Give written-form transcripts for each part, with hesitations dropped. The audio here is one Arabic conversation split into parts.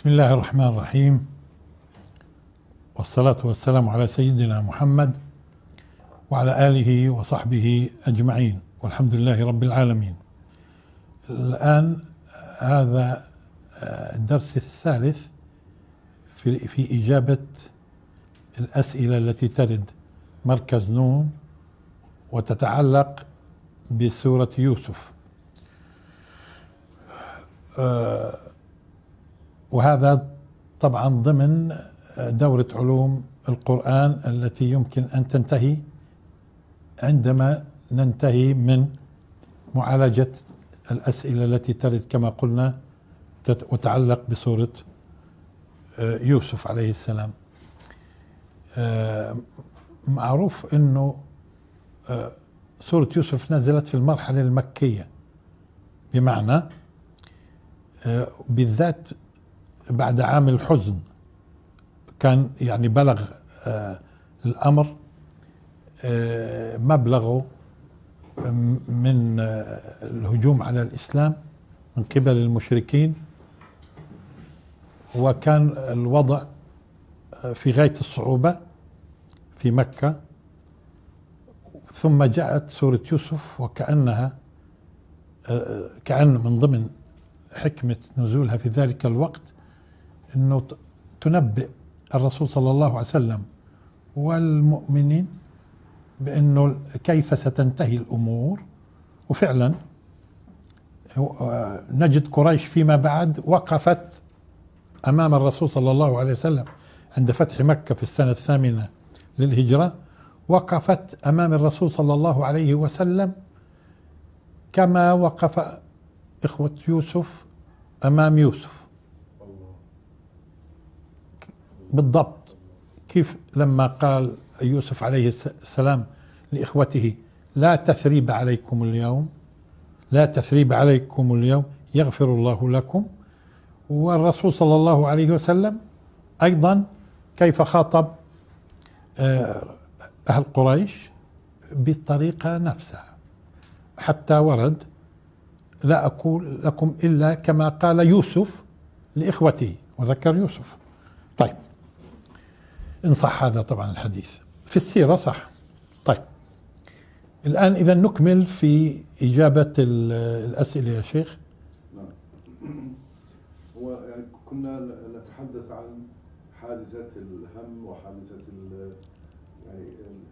بسم الله الرحمن الرحيم، والصلاة والسلام على سيدنا محمد وعلى آله وصحبه أجمعين، والحمد لله رب العالمين. الآن هذا الدرس الثالث في إجابة الأسئلة التي ترد مركز نون وتتعلق بسورة يوسف، وهذا طبعا ضمن دورة علوم القرآن التي يمكن أن تنتهي عندما ننتهي من معالجة الأسئلة التي ترد كما قلنا وتتعلق بسورة يوسف عليه السلام. معروف أنه سورة يوسف نزلت في المرحلة المكية، بمعنى بالذات بعد عام الحزن كان يعني بلغ الأمر مبلغه من الهجوم على الإسلام من قبل المشركين، وكان الوضع في غاية الصعوبة في مكة، ثم جاءت سورة يوسف وكأنها كأن من ضمن حكمة نزولها في ذلك الوقت أنه تنبئ الرسول صلى الله عليه وسلم والمؤمنين بأنه كيف ستنتهي الأمور. وفعلا نجد قريش فيما بعد وقفت أمام الرسول صلى الله عليه وسلم عند فتح مكة في السنة الثامنة للهجرة، وقفت أمام الرسول صلى الله عليه وسلم كما وقف إخوة يوسف أمام يوسف بالضبط، كيف لما قال يوسف عليه السلام لإخوته لا تثريب عليكم اليوم، لا تثريب عليكم اليوم يغفر الله لكم. والرسول صلى الله عليه وسلم أيضا كيف خاطب أهل قريش بالطريقة نفسها، حتى ورد لا أقول لكم إلا كما قال يوسف لإخوته، وذكر يوسف. طيب إن صح هذا طبعا الحديث في السيرة صح. طيب الآن إذا نكمل في إجابة الأسئلة يا شيخ. نعم، هو يعني كنا نتحدث عن حادثة الهم وحادثة يعني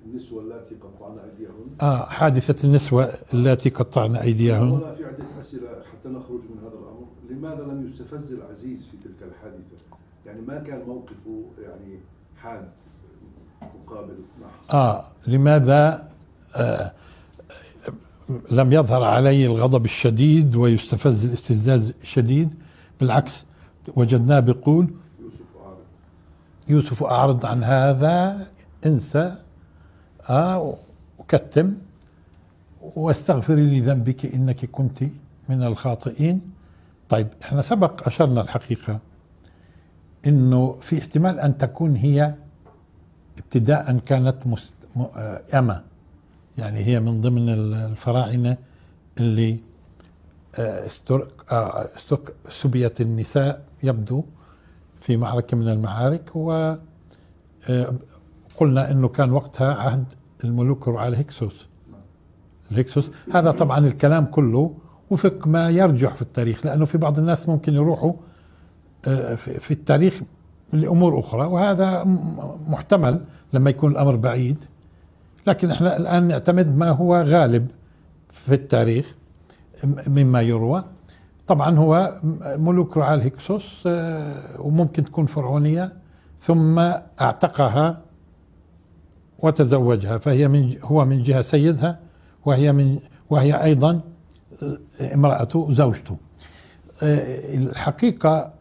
النسوة التي قطعنا أيديهن. حادثة النسوة التي قطعنا أيديهن. هنا في عدة أسئلة حتى نخرج من هذا الأمر. لماذا لم يستفز العزيز في تلك الحادثة؟ يعني ما كان موقفه يعني حاد مقابل ما حصل. لماذا لم يظهر عليه الغضب الشديد ويستفز الاستفزاز الشديد؟ بالعكس وجدناه بيقول يوسف أعرض عن هذا، انسى وكتم، واستغفري لي ذنبك انك كنت من الخاطئين. طيب احنا سبق اشرنا الحقيقه انه في احتمال ان تكون هي ابتداء كانت أمة، يعني هي من ضمن الفراعنه اللي سبيت النساء يبدو في معركه من المعارك، و قلنا انه كان وقتها عهد الملوك رعاة الهكسوس. هذا طبعا الكلام كله وفق ما يرجع في التاريخ، لانه في بعض الناس ممكن يروحوا في التاريخ لامور اخرى، وهذا محتمل لما يكون الامر بعيد، لكن احنا الان نعتمد ما هو غالب في التاريخ مما يروى. طبعا هو ملوك رعاة الهكسوس، وممكن تكون فرعونية، ثم اعتقها وتزوجها، فهي هو من جهة سيدها، وهي أيضا امرأته زوجته. الحقيقة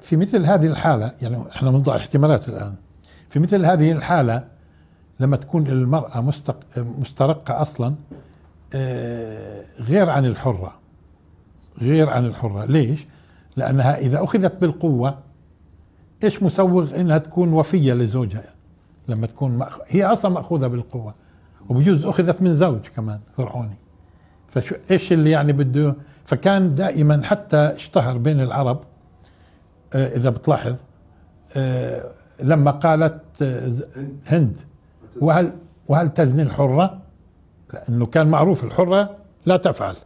في مثل هذه الحالة، يعني احنا بنضع احتمالات الآن، في مثل هذه الحالة لما تكون المرأة مسترقة أصلا غير عن الحرة. ليش؟ لأنها إذا أخذت بالقوة إيش مسوغ إنها تكون وفية لزوجها لما تكون هي اصلا ماخوذه بالقوه، وبجوز اخذت من زوج كمان فرعوني، فايش اللي يعني بده. فكان دائما حتى اشتهر بين العرب إذا بتلاحظ لما قالت هند وهل تزني الحرة؟ لأنه كان معروف الحرة لا تفعل.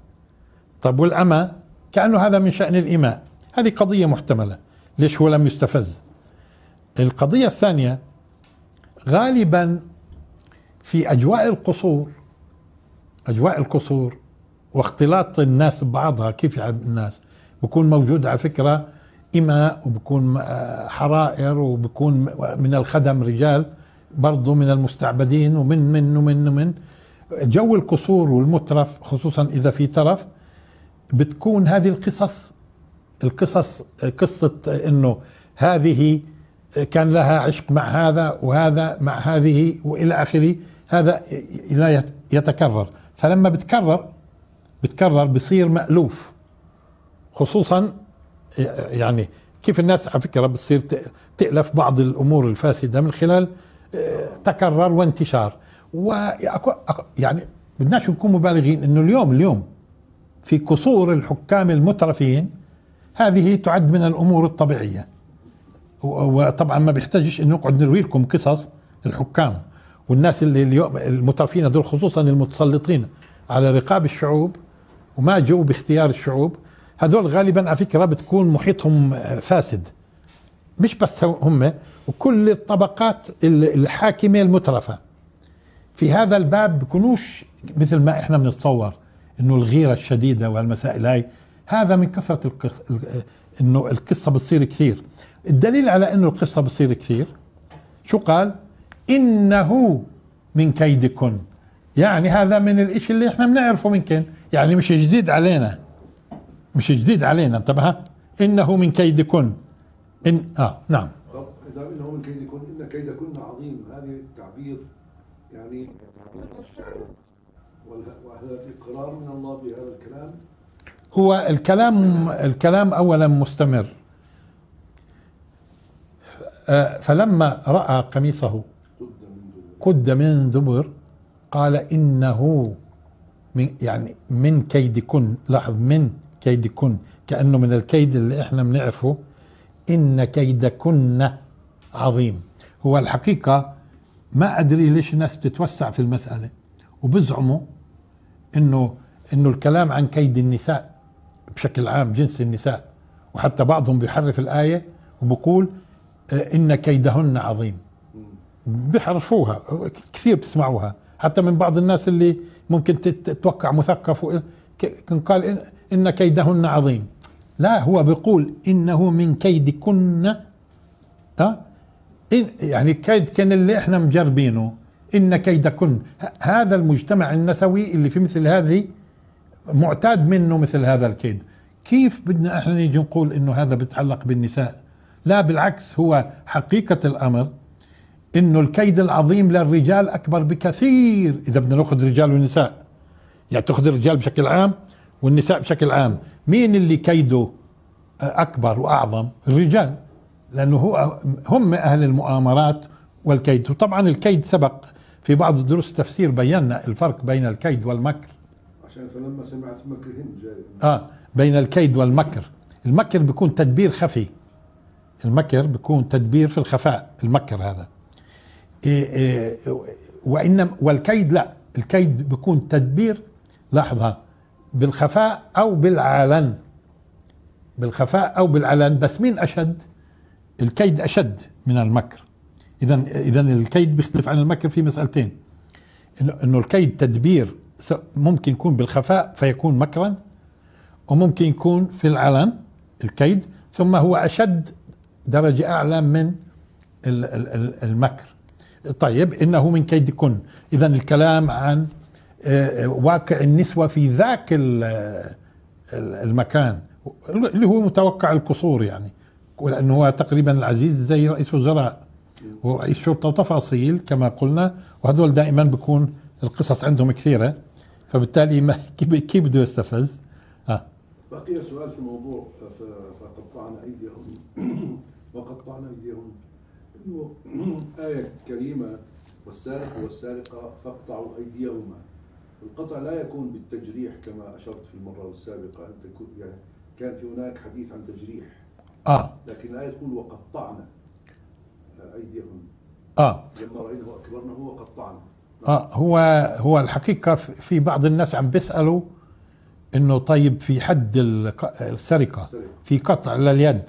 طب والأمة؟ كأنه هذا من شأن الإماء. هذه قضية محتملة، ليش هو لم يستفز؟ القضية الثانية، غالبا في أجواء القصور واختلاط الناس ببعضها، كيف يلعب الناس، بكون موجود على فكرة إماء وبكون حرائر وبكون من الخدم رجال برضو من المستعبدين ومن من ومن ومن جو القصور والمترف، خصوصا إذا في ترف بتكون هذه القصص قصة إنه هذه كان لها عشق مع هذا وهذا مع هذه وإلى آخره، هذا لا يتكرر. فلما بتكرر بصير مألوف، خصوصا يعني كيف الناس على فكرة بتصير تألف بعض الأمور الفاسدة من خلال تكرر وانتشار. يعني بدناش نكون مبالغين إنه اليوم في قصور الحكام المترفين هذه تعد من الأمور الطبيعية، وطبعا ما بيحتاجش إنه نقعد نروي لكم قصص الحكام والناس اللي اليوم المترفين هذول، خصوصا المتسلطين على رقاب الشعوب وما جو باختيار الشعوب، هذول غالبا على فكرة بتكون محيطهم فاسد، مش بس هم، وكل الطبقات الحاكمة المترفة في هذا الباب بكونوش مثل ما احنا بنتصور انه الغيرة الشديدة وهالمسائل هاي. هذا من كثرة انه القصة بتصير كثير. الدليل على انه القصة بتصير كثير شو قال؟ انه من كيدكن، يعني هذا من الاشي اللي احنا بنعرفه منكن، يعني مش جديد علينا انتبه. انه من كيدكن ان نعم. طب اذا انه من كيدكن، ان كيدكن عظيم، هذه تعبير يعني وهذا اقرار من الله بهذا الكلام. هو الكلام اولا مستمر، فلما راى قميصه قد من دبر قال انه من، يعني من كيدكن، لاحظ من كيدكن، كأنه من الكيد اللي احنا بنعرفه. إن كيدكن عظيم. هو الحقيقة ما أدري ليش الناس بتتوسع في المسألة وبزعموا إنه الكلام عن كيد النساء بشكل عام، جنس النساء، وحتى بعضهم بيحرف الآية وبقول إن كيدهن عظيم، بيحرفوها كثير، بتسمعوها حتى من بعض الناس اللي ممكن تتوقع مثقف كان قال إن كيدهن عظيم. لا، هو بيقول إنه من كيدكن، يعني كيد كان اللي احنا مجربينه. إن كيدكن، هذا المجتمع النسوي اللي في مثل هذه معتاد منه مثل هذا الكيد. كيف بدنا احنا نيجي نقول إنه هذا بتعلق بالنساء؟ لا، بالعكس، هو حقيقة الأمر إنه الكيد العظيم للرجال أكبر بكثير. إذا بدنا نأخذ رجال ونساء، يعني تأخذ الرجال بشكل عام والنساء بشكل عام، مين اللي كيده أكبر وأعظم؟ الرجال، لأنه هم أهل المؤامرات والكيد. وطبعا الكيد سبق في بعض دروس التفسير بينا الفرق بين الكيد والمكر، عشان فلما سمعت مكرهن جاي بين الكيد والمكر. المكر بيكون تدبير خفي، المكر بيكون تدبير في الخفاء، المكر هذا وإنما والكيد لا، الكيد بيكون تدبير، لاحظها، بالخفاء أو بالعلن، بالخفاء أو بالعلن. بس مين أشد؟ الكيد أشد من المكر. إذا الكيد بيختلف عن المكر في مسألتين، إنه الكيد تدبير ممكن يكون بالخفاء فيكون مكرا، وممكن يكون في العلن الكيد، ثم هو أشد درجة أعلى من المكر. طيب، إنه من كيدكن، إذا الكلام عن واقع النسوة في ذاك المكان اللي هو متوقع القصور، يعني لأنه هو تقريبا العزيز زي رئيس وزراء ورئيس شرطة وتفاصيل كما قلنا، وهذول دائما بكون القصص عندهم كثيرة، فبالتالي ما كيف بده يستفز. بقي سؤال في موضوع فقطعنا أيديهم، إنه آية كريمة: والسارق والسارقة فاقطعوا أيديهما. القطع لا يكون بالتجريح كما أشرت في المرة السابقة، أنت يعني كان في هناك حديث عن تجريح لكن الآية تقول وقطعنا أيديهم لما رأيناه وأكبرناه وقطعنا. هو الحقيقة في بعض الناس عم بيسألوا إنه طيب في حد السرقة في قطع لليد،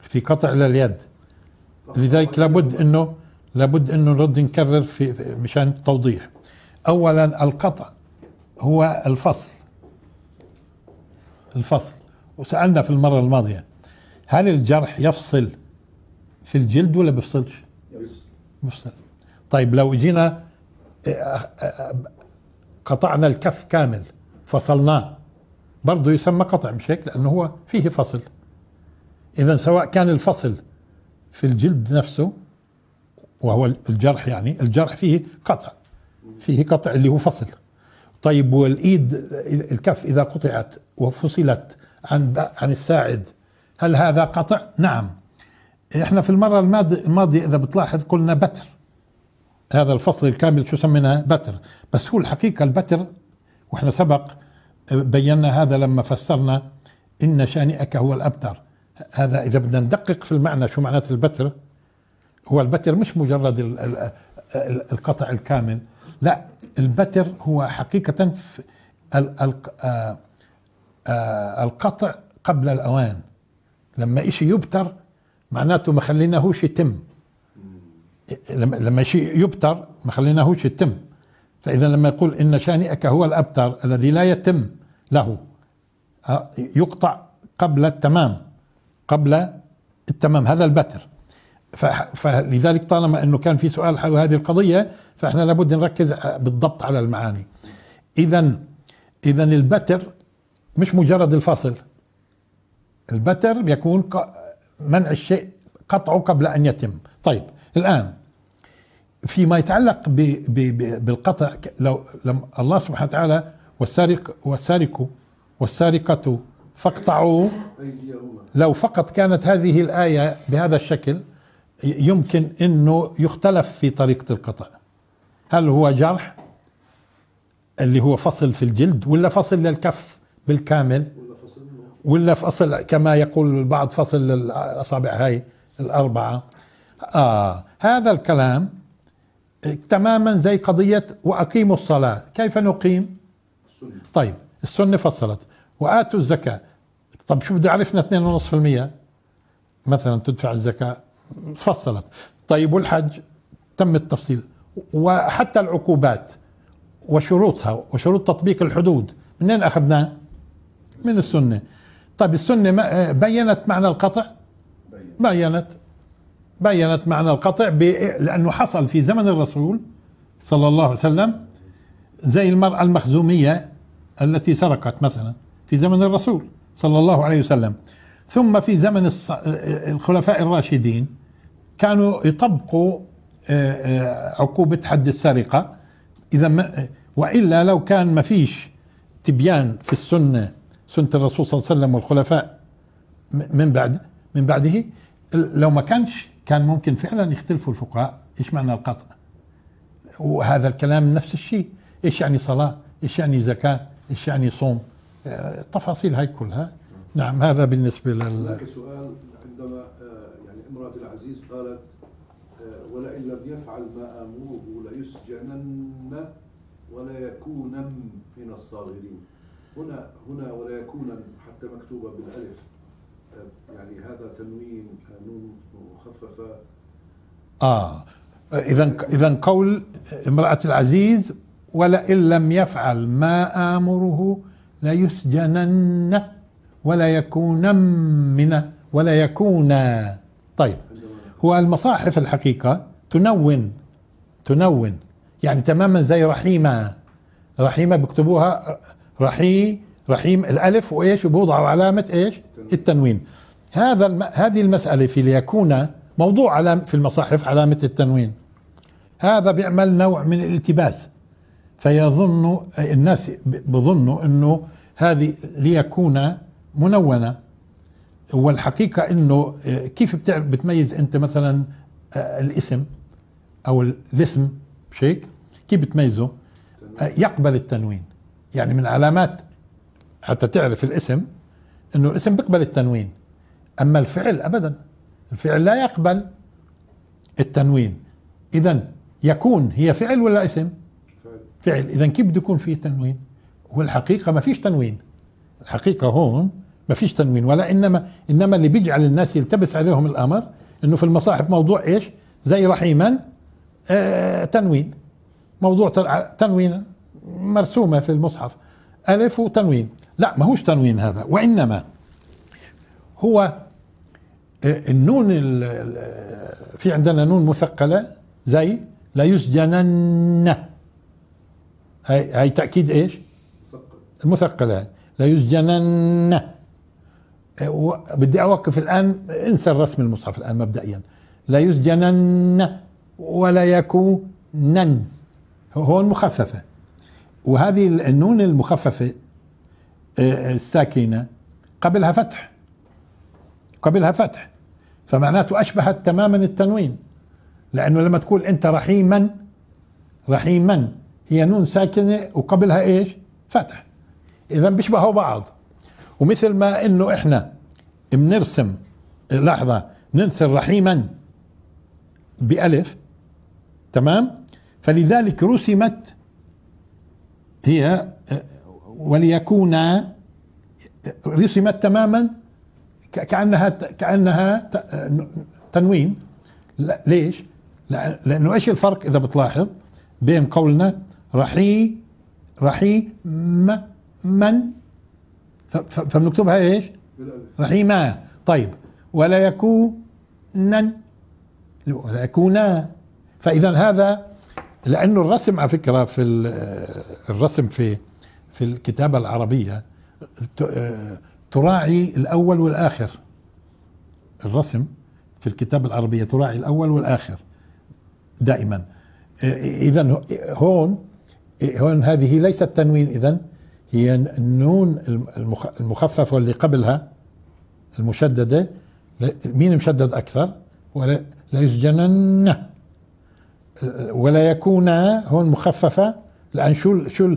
في قطع لليد، لذلك لابد إنه نرد نكرر في مشان التوضيح. أولا القطع هو الفصل، وسألنا في المرة الماضية هل الجرح يفصل في الجلد ولا بيفصلش؟ بيفصل. طيب لو اجينا قطعنا الكف كامل فصلناه برضه يسمى قطع مش هيك؟ لأنه هو فيه فصل. إذا سواء كان الفصل في الجلد نفسه وهو الجرح، يعني الجرح فيه قطع، فيه قطع اللي هو فصل. طيب والإيد الكف إذا قطعت وفصلت عن الساعد هل هذا قطع؟ نعم. احنا في المرة الماضية إذا بتلاحظ قلنا بتر، هذا الفصل الكامل شو سميناه؟ بتر. بس هو الحقيقة البتر، واحنا سبق بينا هذا لما فسرنا إن شانئك هو الأبتر. هذا إذا بدنا ندقق في المعنى شو معناته البتر، هو البتر مش مجرد القطع الكامل، لا، البتر هو حقيقة القطع قبل الأوان. لما إشي يبتر معناته ما خليناهوش يتم، لما شيء يبتر ما خليناهوش يتم. فإذا لما يقول إن شانئك هو الأبتر الذي لا يتم له، يقطع قبل التمام، قبل التمام، هذا البتر. فلذلك طالما أنه كان في سؤال حول هذه القضية فإحنا لابد نركز بالضبط على المعاني. إذا البتر مش مجرد الفصل، البتر بيكون منع الشيء، قطعه قبل أن يتم. طيب الآن فيما يتعلق بالقطع، لو الله سبحانه وتعالى والسارقة فاقطعوا، لو فقط كانت هذه الآية بهذا الشكل يمكن أنه يختلف في طريقة القطع. هل هو جرح اللي هو فصل في الجلد، ولا فصل للكف بالكامل، ولا فصل كما يقول البعض فصل للأصابع هاي الأربعة؟ هذا الكلام تماما زي قضية وأقيموا الصلاة. كيف نقيم؟ طيب السنة فصلت. وآتوا الزكاة. طب شو بده يعرفنا 2.5% مثلا تدفع الزكاة؟ فصلت. طيب والحج تم التفصيل، وحتى العقوبات وشروطها وشروط تطبيق الحدود منين أخذناه؟ من السنة. طيب السنة بيّنت معنى القطع، بيّنت معنى القطع لأنه حصل في زمن الرسول صلى الله عليه وسلم، زي المرأة المخزومية التي سرقت مثلا في زمن الرسول صلى الله عليه وسلم. ثم في زمن الخلفاء الراشدين كانوا يطبقوا عقوبة حد السرقة. إذا وإلا لو كان ما فيش تبيان في السنة، سنة الرسول صلى الله عليه وسلم والخلفاء من بعده، لو ما كان ممكن فعلا يختلفوا الفقهاء ايش معنى القطع. وهذا الكلام نفس الشيء، ايش يعني صلاة، ايش يعني زكاة، ايش يعني صوم، التفاصيل هاي كلها. نعم هذا بالنسبة هناك سؤال عندما يعني امرأة العزيز قالت ولئن لم يفعل ما آمره ليسجنن ولا يكون من الصاغرين. هنا ولا يكون حتى مكتوبة بالألف، يعني هذا تنوين نون مخففة. إذا قول امرأة العزيز ولئن لم يفعل ما آمره ليسجنن ولا يكون. طيب هو المصاحف الحقيقة تنون، يعني تماما زي رحيمة بيكتبوها رحيم الألف وإيش، وبوضعوا علامة إيش؟ التنوين. هذه المسألة في ليكون موضوع في المصاحف علامة التنوين. هذا بيعمل نوع من الالتباس، فيظن الناس بظنوا إنه هذه ليكون منونة. والحقيقة إنه كيف بتميز أنت مثلا الاسم أو الاسم شيك، كيف بتميزه؟ يقبل التنوين، يعني من علامات حتى تعرف الاسم إنه الاسم بيقبل التنوين. أما الفعل أبدا، الفعل لا يقبل التنوين. إذا يكون هي فعل ولا اسم؟ فعل. إذا كيف بده يكون فيه تنوين؟ والحقيقة ما فيش تنوين، الحقيقة هون ما فيش تنوين، ولا إنما اللي بيجعل الناس يلتبس عليهم الأمر إنه في المصاحف موضوع إيش؟ زي رحيما تنوين، موضوع تنوين مرسومة في المصحف ألف وتنوين. لا، ما هوش تنوين هذا، وإنما هو النون، في عندنا نون مثقلة زي لا يسجنن، هاي تأكيد إيش؟ مثقلة، لا يسجنن. بدي أوقف الآن، انسى الرسم المصحف الآن مبدئيا. لا يسجنن ولا يكونن، هون مخففة، وهذه النون المخففة الساكنة قبلها فتح، فمعناته أشبهت تماما التنوين، لأنه لما تقول أنت رحيما، هي نون ساكنة وقبلها إيش؟ فتح. إذا بيشبهوا بعض. ومثل ما إنه إحنا بنرسم، لحظة، ننسر رحيما بألف، تمام؟ فلذلك رسمت هي وليكون، رسمت تماما كأنها تنوين. ليش؟ لأنه إيش الفرق إذا بتلاحظ بين قولنا رحيم من، فبنكتبها إيش؟ رحيما. طيب، ولا يكونا. فإذا هذا، لأنه الرسم على فكرة في الرسم في الكتابة العربية تراعي الأول والآخر، الرسم في الكتابة العربية تراعي الأول والآخر دائما. إذا هون هذه ليست تنوين، إذا هي النون المخففة واللي قبلها المشددة. مين مشدد أكثر؟ ولا يسجنن ولا يكون، هون مخففة. لأن شو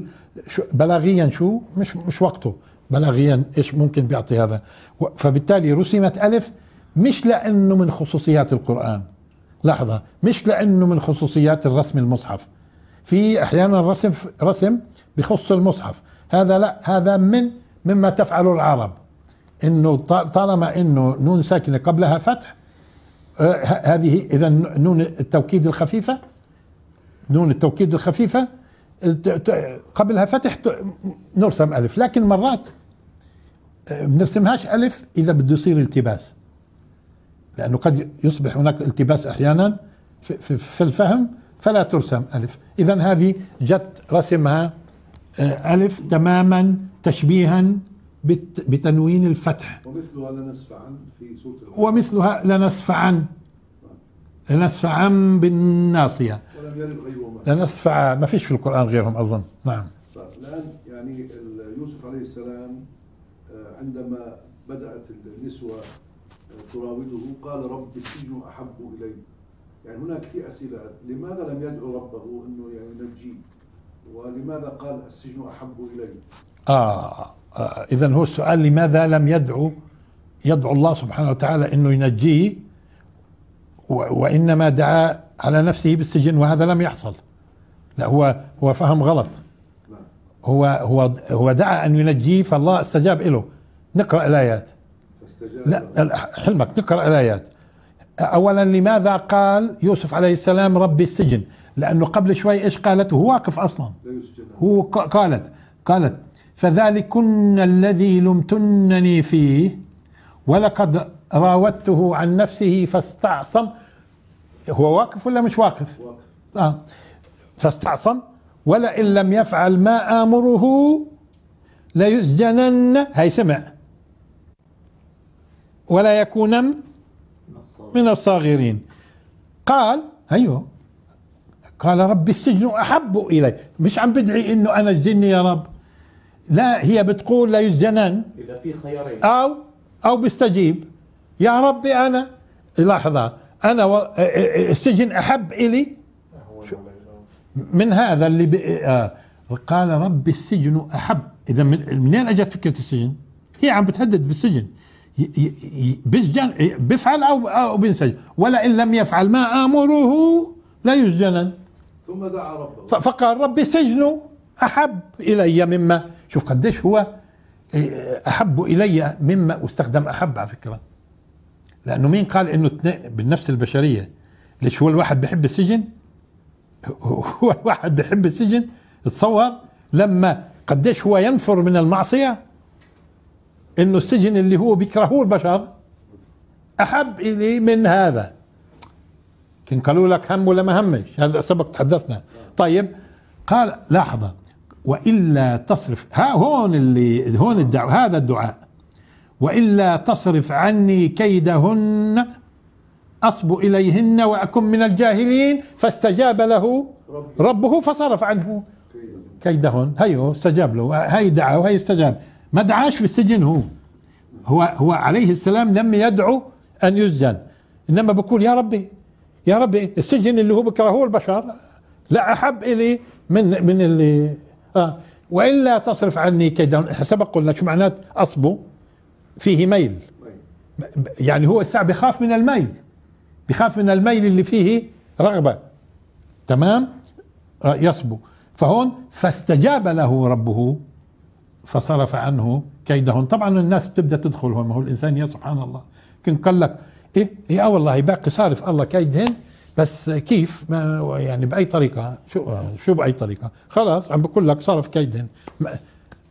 بلاغيا، شو مش وقته بلاغيا، إيش ممكن بيعطي هذا؟ فبالتالي رسمت ألف، مش لأنه من خصوصيات القرآن، لحظة، مش لأنه من خصوصيات الرسم المصحف. في أحيانا رسم بخص المصحف، هذا لا، هذا مما تفعله العرب، إنه طالما إنه نون ساكنة قبلها فتح، هذه إذا نون التوكيد الخفيفة، قبلها فتح نرسم ألف. لكن مرات بنرسمهاش ألف إذا بده يصير التباس، لأنه قد يصبح هناك التباس أحيانا في الفهم، فلا ترسم ألف. إذا هذه جت رسمها ألف تماما تشبيها بتنوين الفتح. ومثلها لنسفعن في سورة الفتح. ومثلها لنسفعن بالناصية. ولم يرد غيرهما. لنسفع، ما فيش في القرآن غيرهم أظن، نعم. الآن يعني يوسف عليه السلام عندما بدأت النسوة تراوده قال رب السجن أحب إلي، يعني هناك في أسئلة، لماذا لم يدعو ربه أنه ينجيه؟ ولماذا قال السجن أحب إلي؟ إذا هو السؤال لماذا لم يدعو الله سبحانه وتعالى أنه ينجيه، وإنما دعا على نفسه بالسجن، وهذا لم يحصل. لا، هو فهم غلط. هو دعا أن ينجيه فالله استجاب له. نقرأ الآيات. لا، حلمك، نقرأ الآيات. أولا، لماذا قال يوسف عليه السلام ربي السجن؟ لأنه قبل شوي إيش قالته؟ هو واقف أصلا، هو قالت فذلكن الذي لمتنني فيه ولقد راودته عن نفسه فاستعصم. هو واقف ولا مش واقف؟ فاستعصم. ولئن لم يفعل ما آمره ليسجنن، هي سمع، ولا يكون من الصاغرين. قال، ايوه، قال ربي السجن أحب إلي، مش عم بدعي إنه أنا اسجني يا رب، لا، هي بتقول لا يسجنن إذا في خيارين، أو بيستجيب يا ربي أنا، لحظة، أنا السجن أحب إلي من هذا اللي قال ربي السجن أحب. إذا منين أجت فكرة السجن؟ هي عم بتهدد بالسجن، بيفعل أو بينسجن، ولئن لم يفعل ما آمره لا يسجنن. ثم دعا ربه فقال ربي سجنه أحب إلي مما، شوف قديش هو أحب إلي مما، واستخدم أحب على فكرة، لأنه مين قال إنه بالنفس البشرية؟ ليش هو الواحد بيحب السجن؟ هو الواحد بيحب السجن؟ تصور لما قديش هو ينفر من المعصية، إنه السجن اللي هو بيكرهوه البشر أحب إلي من هذا. كان قالوا لك هم ولا ما همش، هذا سبق تحدثنا. طيب قال لحظة، وإلا تصرف، ها هون اللي هون الدعاء، هذا الدعاء، وإلا تصرف عني كيدهن أصب إليهن وأكن من الجاهلين، فاستجاب له ربه فصرف عنه كيدهن. هيو استجاب له، هي دعا وهي استجاب، ما دعاش بالسجن. هو عليه السلام لم يدعو أن يسجن، إنما بقول يا ربي يا ربي السجن اللي هو بكرهه البشر لا أحب إلي من اللي وإلا تصرف عني كيدهن. سبق قلنا شو معنات أصبه، فيه ميل، يعني هو الساعة بيخاف من الميل، بيخاف من الميل اللي فيه رغبة، تمام، يصبو. فهون فاستجاب له ربه فصرف عنه كيدهن. طبعا الناس بتبدأ تدخل هون، ما هو الإنسان يا سبحان الله، كان قال لك إيه والله باقي صارف الله كيدهن، بس كيف؟ ما يعني بأي طريقة، شو بأي طريقة؟ خلاص عم بقول لك صرف كيدهن،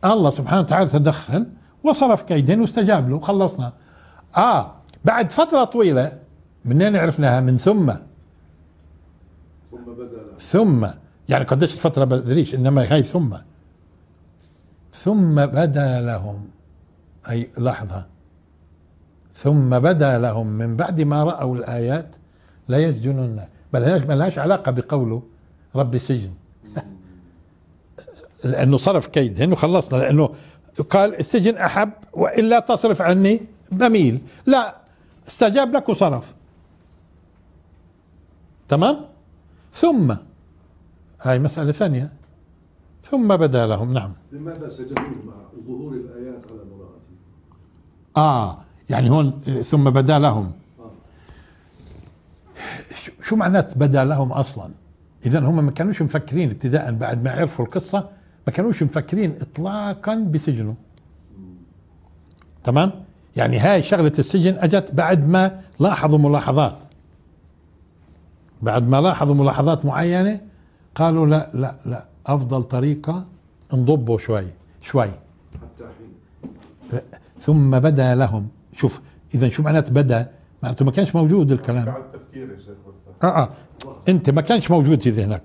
الله سبحانه وتعالى تدخل وصرف كيدهن واستجاب له وخلصنا. بعد فترة طويلة منين عرفناها؟ من ثم بدأ ثم، يعني قديش الفترة بدريش، إنما هاي ثم بدا لهم، أي لحظة، ثم بدا لهم من بعد ما رأوا الآيات لا يسجنون. ملهاش علاقة بقوله رب السجن لأنه صرف كيدهن وخلصنا، لأنه قال السجن أحب وإلا تصرف عني بميل، لا استجاب لك وصرف، تمام. ثم هاي مسألة ثانية، ثم بدا لهم. نعم. لماذا سجنوا مع ظهور الآيات على امرأته؟ يعني هون ثم بدا لهم، شو معنات بدا لهم أصلا؟ إذا هم ما كانوش مفكرين ابتداء، بعد ما عرفوا القصة ما كانوش مفكرين إطلاقا بسجنه، تمام. يعني هاي شغلة السجن أجت بعد ما لاحظوا ملاحظات، بعد ما لاحظوا ملاحظات معينة قالوا لا لا لا، أفضل طريقة انضبوا شوي شوي حتى حين. ثم بدا لهم، شوف إذا شو معنات بدا؟ معناته ما كانش موجود الكلام، بعد تفكير يا شيخ مصطفى. أنت ما كانش موجود في ذهنك،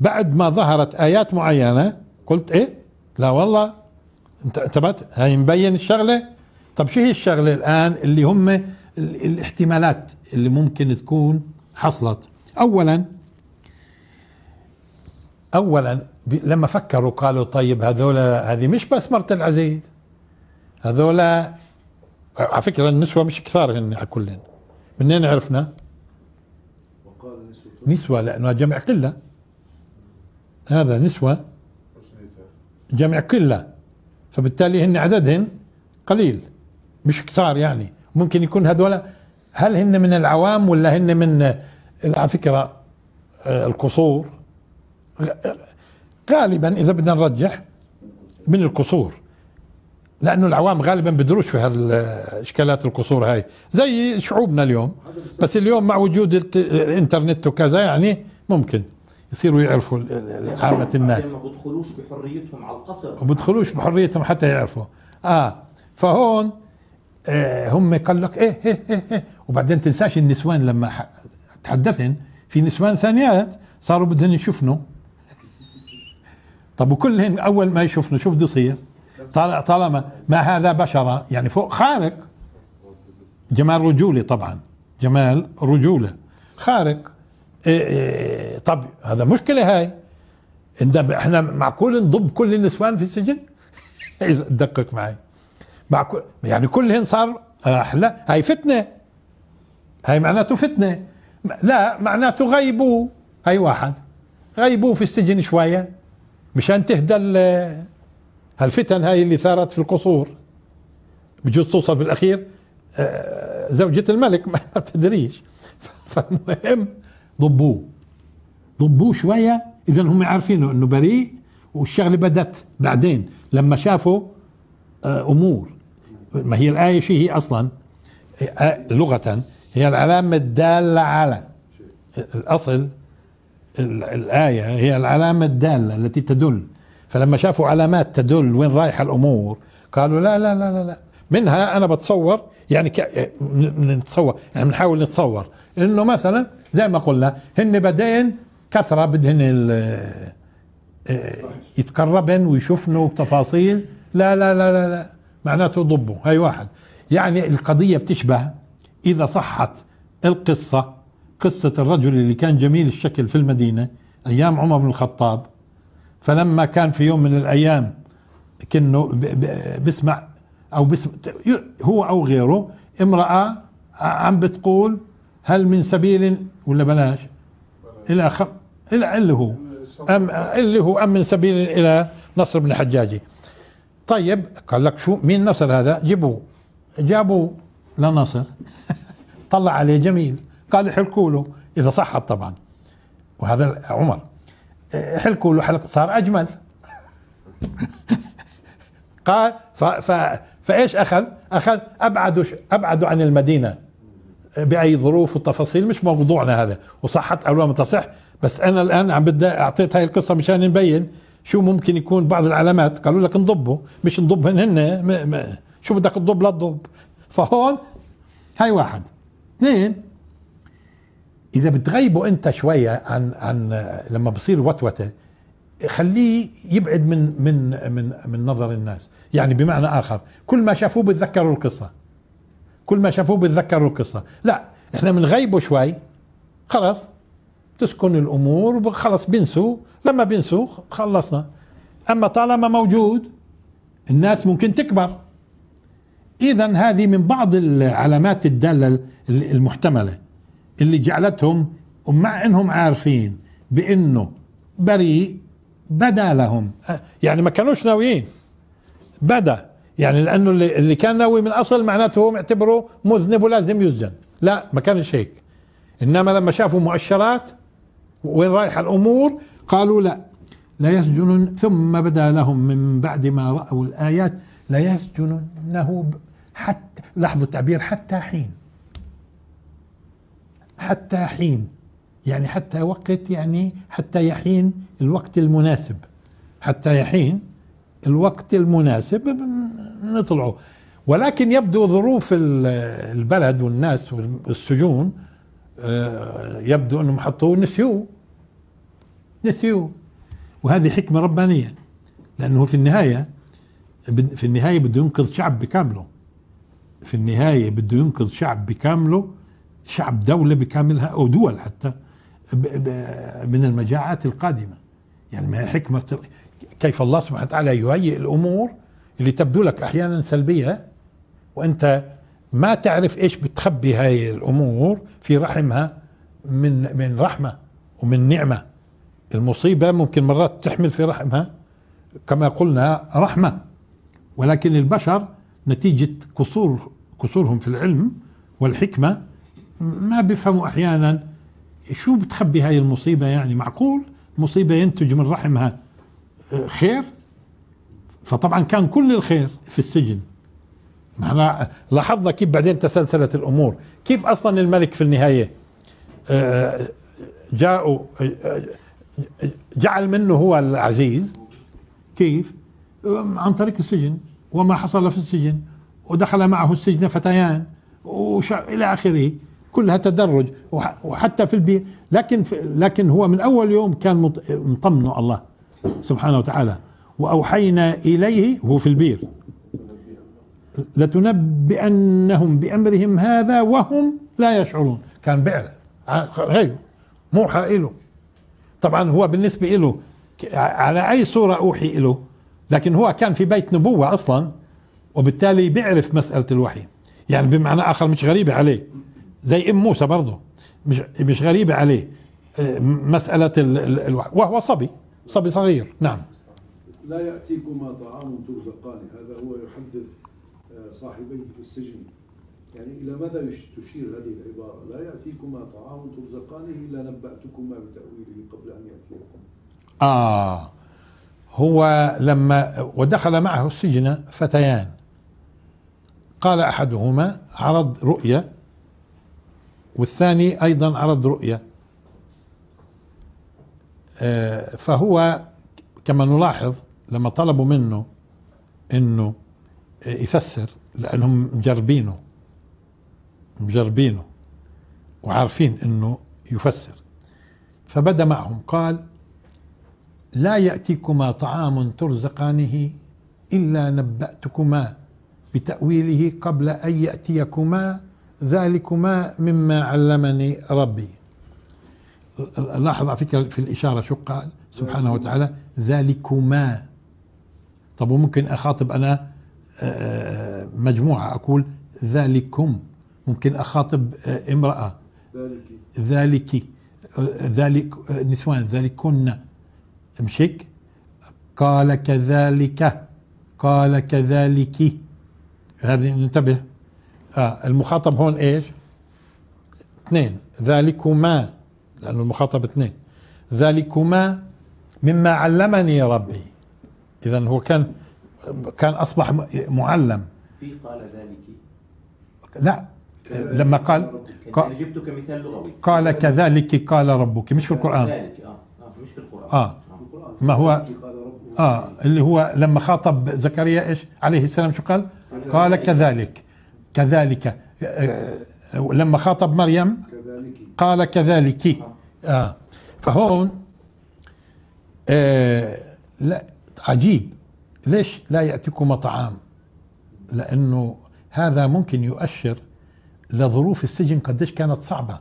بعد ما ظهرت آيات معينة قلت إيه؟ لا والله أنت انتبهت، هاي مبين الشغلة. طب شو هي الشغلة الآن اللي هم الاحتمالات اللي ممكن تكون حصلت؟ أولا لما فكروا قالوا طيب هذولا، هذه مش بس مرت العزيز، هذولا على فكرة النسوة مش كثار هن على كلهن. منين عرفنا؟ وقال نسوة، لأنه جمع قلة، هذا نسوة جمع قلة، فبالتالي هن عددهن قليل مش كثار، يعني ممكن يكون هذولا. هل هن من العوام ولا هن من على فكرة القصور؟ غالبا إذا بدنا نرجح من القصور، لأنه العوام غالبا بدروش في هالإشكالات القصور هاي زي شعوبنا اليوم، بس اليوم مع وجود الإنترنت وكذا يعني ممكن يصيروا يعرفوا عامة الناس، ما بدخلوش بحريتهم على القصر، ما بدخلوش بحريتهم حتى يعرفوا. فهون هم قال لك إيه. وبعدين تنساش النسوان لما تحدثن، في نسوان ثانيات صاروا بدهن يشوفنوا. طب وكلهن أول ما يشوفنوا شو بده يصير؟ طالما ما هذا بشرة، يعني فوق خارق، جمال رجولي، طبعا جمال رجولة خارق. طب هذا مشكلة هاي، احنا معقول نضب كل النسوان في السجن؟ دقق معي، معقول يعني كلهن صار أحلى؟ هاي فتنة، هاي معناته فتنة، لا معناته غيبوه. هاي واحد غيبوه في السجن شوية مشان تهدى هالفتن هاي اللي ثارت في القصور، بجوز توصل في الأخير زوجة الملك ما تدريش. فالمهم ضبوه شوية. إذا هم عارفينه أنه بريء، والشغلة بدت بعدين لما شافوا أمور. ما هي الآية شيء، هي أصلا لغة هي العلامة الدالة على الأصل. الآية هي العلامة الدالة التي تدل. فلما شافوا علامات تدل وين رايحة الأمور قالوا لا لا لا لا, لا. منها أنا بتصور يعني نتصور، يعني بنحاول نتصور إنه مثلا زي ما قلنا هن بدين كثرة بدهن يتقربن ويشوفنوا بتفاصيل. لا لا لا لا, لا. معناته ضبوا. هاي واحد. يعني القضية بتشبه إذا صحت القصة، قصة الرجل اللي كان جميل الشكل في المدينة أيام عمر بن الخطاب، فلما كان في يوم من الأيام كأنه بسمع أو بسمع هو أو غيره امرأة عم بتقول هل من سبيل ولا بلاش إلى اللي هو من سبيل إلى نصر بن الحجاجي. طيب قال لك شو مين نصر هذا؟ جابوا لنصر طلع عليه جميل قال حلكوا له إذا صحت طبعا، وهذا عمر حلكوا له حلق صار أجمل. قال فإيش أخذ أبعدوا عن المدينة بأي ظروف والتفاصيل مش موضوعنا هذا، وصحت أو لم تصح. بس أنا الآن عم بدي أعطيت هاي القصة مشان نبين شو ممكن يكون بعض العلامات. قالوا لك نضبه مش نضبهن هن، شو بدك تضب لا تضب. فهون هاي واحد. اثنين، إذا بتغيبه أنت شوية عن لما بصير وتوتة خليه يبعد من من من من نظر الناس. يعني بمعنى آخر كل ما شافوه بتذكروا القصة، لا احنا بنغيبه شوي خلص تسكن الأمور وخلص بنسوا. لما بنسوا خلصنا. أما طالما موجود الناس ممكن تكبر. إذا هذه من بعض العلامات الدالة المحتملة اللي جعلتهم ومع انهم عارفين بانه بريء بدا لهم، يعني ما كانوش ناويين بدا، يعني لانه اللي كان ناوي من اصل معناته هو معتبره مذنب ولازم يسجن. لا ما كانش هيك، انما لما شافوا مؤشرات وين رايحه الامور قالوا لا يسجنون. ثم بدا لهم من بعد ما راوا الايات لا يسجنونه حتى، لاحظوا التعبير، حتى حين يعني حتى وقت، يعني حتى يحين الوقت المناسب، نطلعه. ولكن يبدو ظروف البلد والناس والسجون يبدو انهم حطوه نسيوه. وهذه حكمة ربانية، لانه في النهاية بده ينقذ شعب بكامله، شعب دولة بكاملها أو دول حتى من المجاعات القادمة. يعني ما هي حكمة كيف الله سبحانه وتعالى يهيئ الأمور اللي تبدو لك أحيانا سلبية وأنت ما تعرف إيش بتخبي هاي الأمور في رحمها من رحمة ومن نعمة. المصيبة ممكن مرات تحمل في رحمها كما قلنا رحمة، ولكن البشر نتيجة قصورهم في العلم والحكمة ما بيفهموا احيانا شو بتخبي هاي المصيبه. يعني معقول مصيبه ينتج من رحمها خير؟ فطبعا كان كل الخير في السجن. احنا لاحظنا كيف بعدين تسلسلت الامور، كيف اصلا الملك في النهايه جعل منه هو العزيز. كيف؟ عن طريق السجن وما حصل في السجن، ودخل معه السجن فتيان الى اخره، كلها تدرج. وحتى في البيت، لكن هو من أول يوم كان مطمنه الله سبحانه وتعالى. وأوحينا إليه هو في البير لتنبئنهم بأمرهم هذا وهم لا يشعرون. كان بعله غيره موحى إله. طبعا هو بالنسبة إله على أي صورة أوحي إله، لكن هو كان في بيت نبوة أصلا، وبالتالي بيعرف مسألة الوحي. يعني بمعنى آخر مش غريبة عليه، زي ام موسى برضه مش غريبه عليه مساله وهو صبي صغير. نعم. لا ياتيكما طعام ترزقان، هذا هو يحدث صاحبيه في السجن يعني إلى ماذا تشير هذه العبارة؟ لا يأتيكما طعام ترزقانه إلا نبأتكما بتأويله قبل أن يأتيكم. هو لما ودخل معه السجن فتيان، قال أحدهما عرض رؤية والثاني أيضا عرض رؤية، فهو كما نلاحظ لما طلبوا منه أنه يفسر لأنهم مجربينه وعارفين أنه يفسر، فبدأ معهم قال لا يأتيكما طعام ترزقانه إلا نبأتكما بتأويله قبل أن يأتيكما ذلكما مما علمني ربي. لاحظ على فكرة في الإشارة شو قال سبحانه وتعالى، ذلكما. طب وممكن أخاطب أنا مجموعة أقول ذلكم، ممكن أخاطب امرأة ذلكي، ذلك نسوان ذلكن، مشيك. قال كذلك، قال كذلك، هذه ننتبه. المخاطب هون ايش؟ اثنين، ذلكما، لأنه المخاطب اثنين. ذلكما مما علمني ربي، إذا هو كان أصبح معلم. في قال ذلك؟ لا، لما قال جبته كمثال لغوي. قال كذلك قال ربك، مش في القرآن. مش في القرآن. ما هو اللي هو لما خاطب زكريا ايش عليه السلام شو قال؟ قال كذلك، كذلك. لما خاطب مريم قال كذلك. فهون لا، عجيب، ليش لا يأتيكم طعام؟ لأنه هذا ممكن يؤشر لظروف السجن قديش كانت صعبة،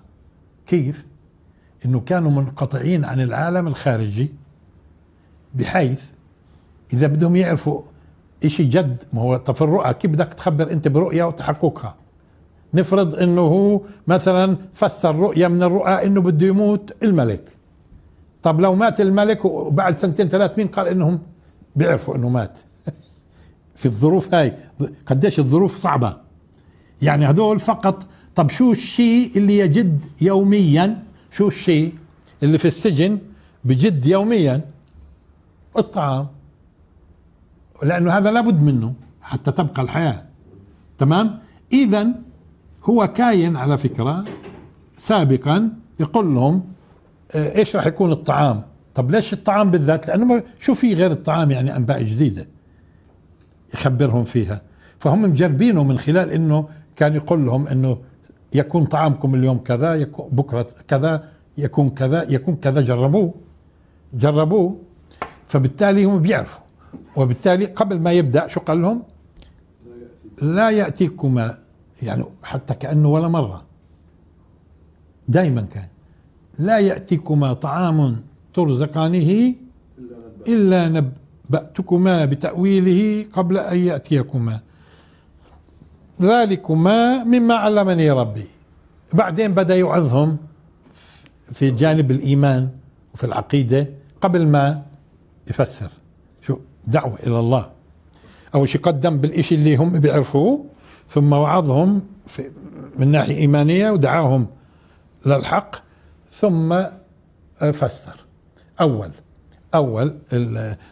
كيف؟ إنه كانوا منقطعين عن العالم الخارجي، بحيث إذا بدهم يعرفوا إشي جد، ما هو طب في الرؤى كيف بدك تخبر أنت برؤية وتحققها؟ نفرض إنه هو مثلا فسر رؤية من الرؤى إنه بده يموت الملك، طب لو مات الملك وبعد سنتين ثلاث مين قال إنهم بيعرفوا إنه مات؟ في الظروف هاي قديش الظروف صعبة، يعني هدول فقط. طب شو الشيء اللي يجد يوميا؟ شو الشيء اللي في السجن بجد يوميا؟ الطعام، لأنه هذا لابد منه حتى تبقى الحياة. تمام؟ إذا هو كاين على فكرة سابقا يقول لهم إيش راح يكون الطعام. طب ليش الطعام بالذات؟ لأنه شو في غير الطعام يعني أنباء جديدة يخبرهم فيها، فهم مجربينه من خلال أنه كان يقول لهم أنه يكون طعامكم اليوم كذا، يكون بكرة كذا، يكون كذا، يكون كذا. جربوه، فبالتالي هم بيعرفوا. وبالتالي قبل ما يبدأ شو قال لهم؟ لا يأتيكما، يعني حتى كأنه ولا مرة، دائما كان لا يأتيكما طعام ترزقانه إلا نبأتكما بتأويله قبل أن يأتيكما ذلكما مما علمني ربي. بعدين بدأ يوعظهم في جانب الإيمان وفي العقيدة قبل ما يفسر. شو دعوة إلى الله، أول شيء قدم بالإشي اللي هم بيعرفوه، ثم وعظهم من ناحية إيمانية ودعاهم للحق، ثم فسر. أول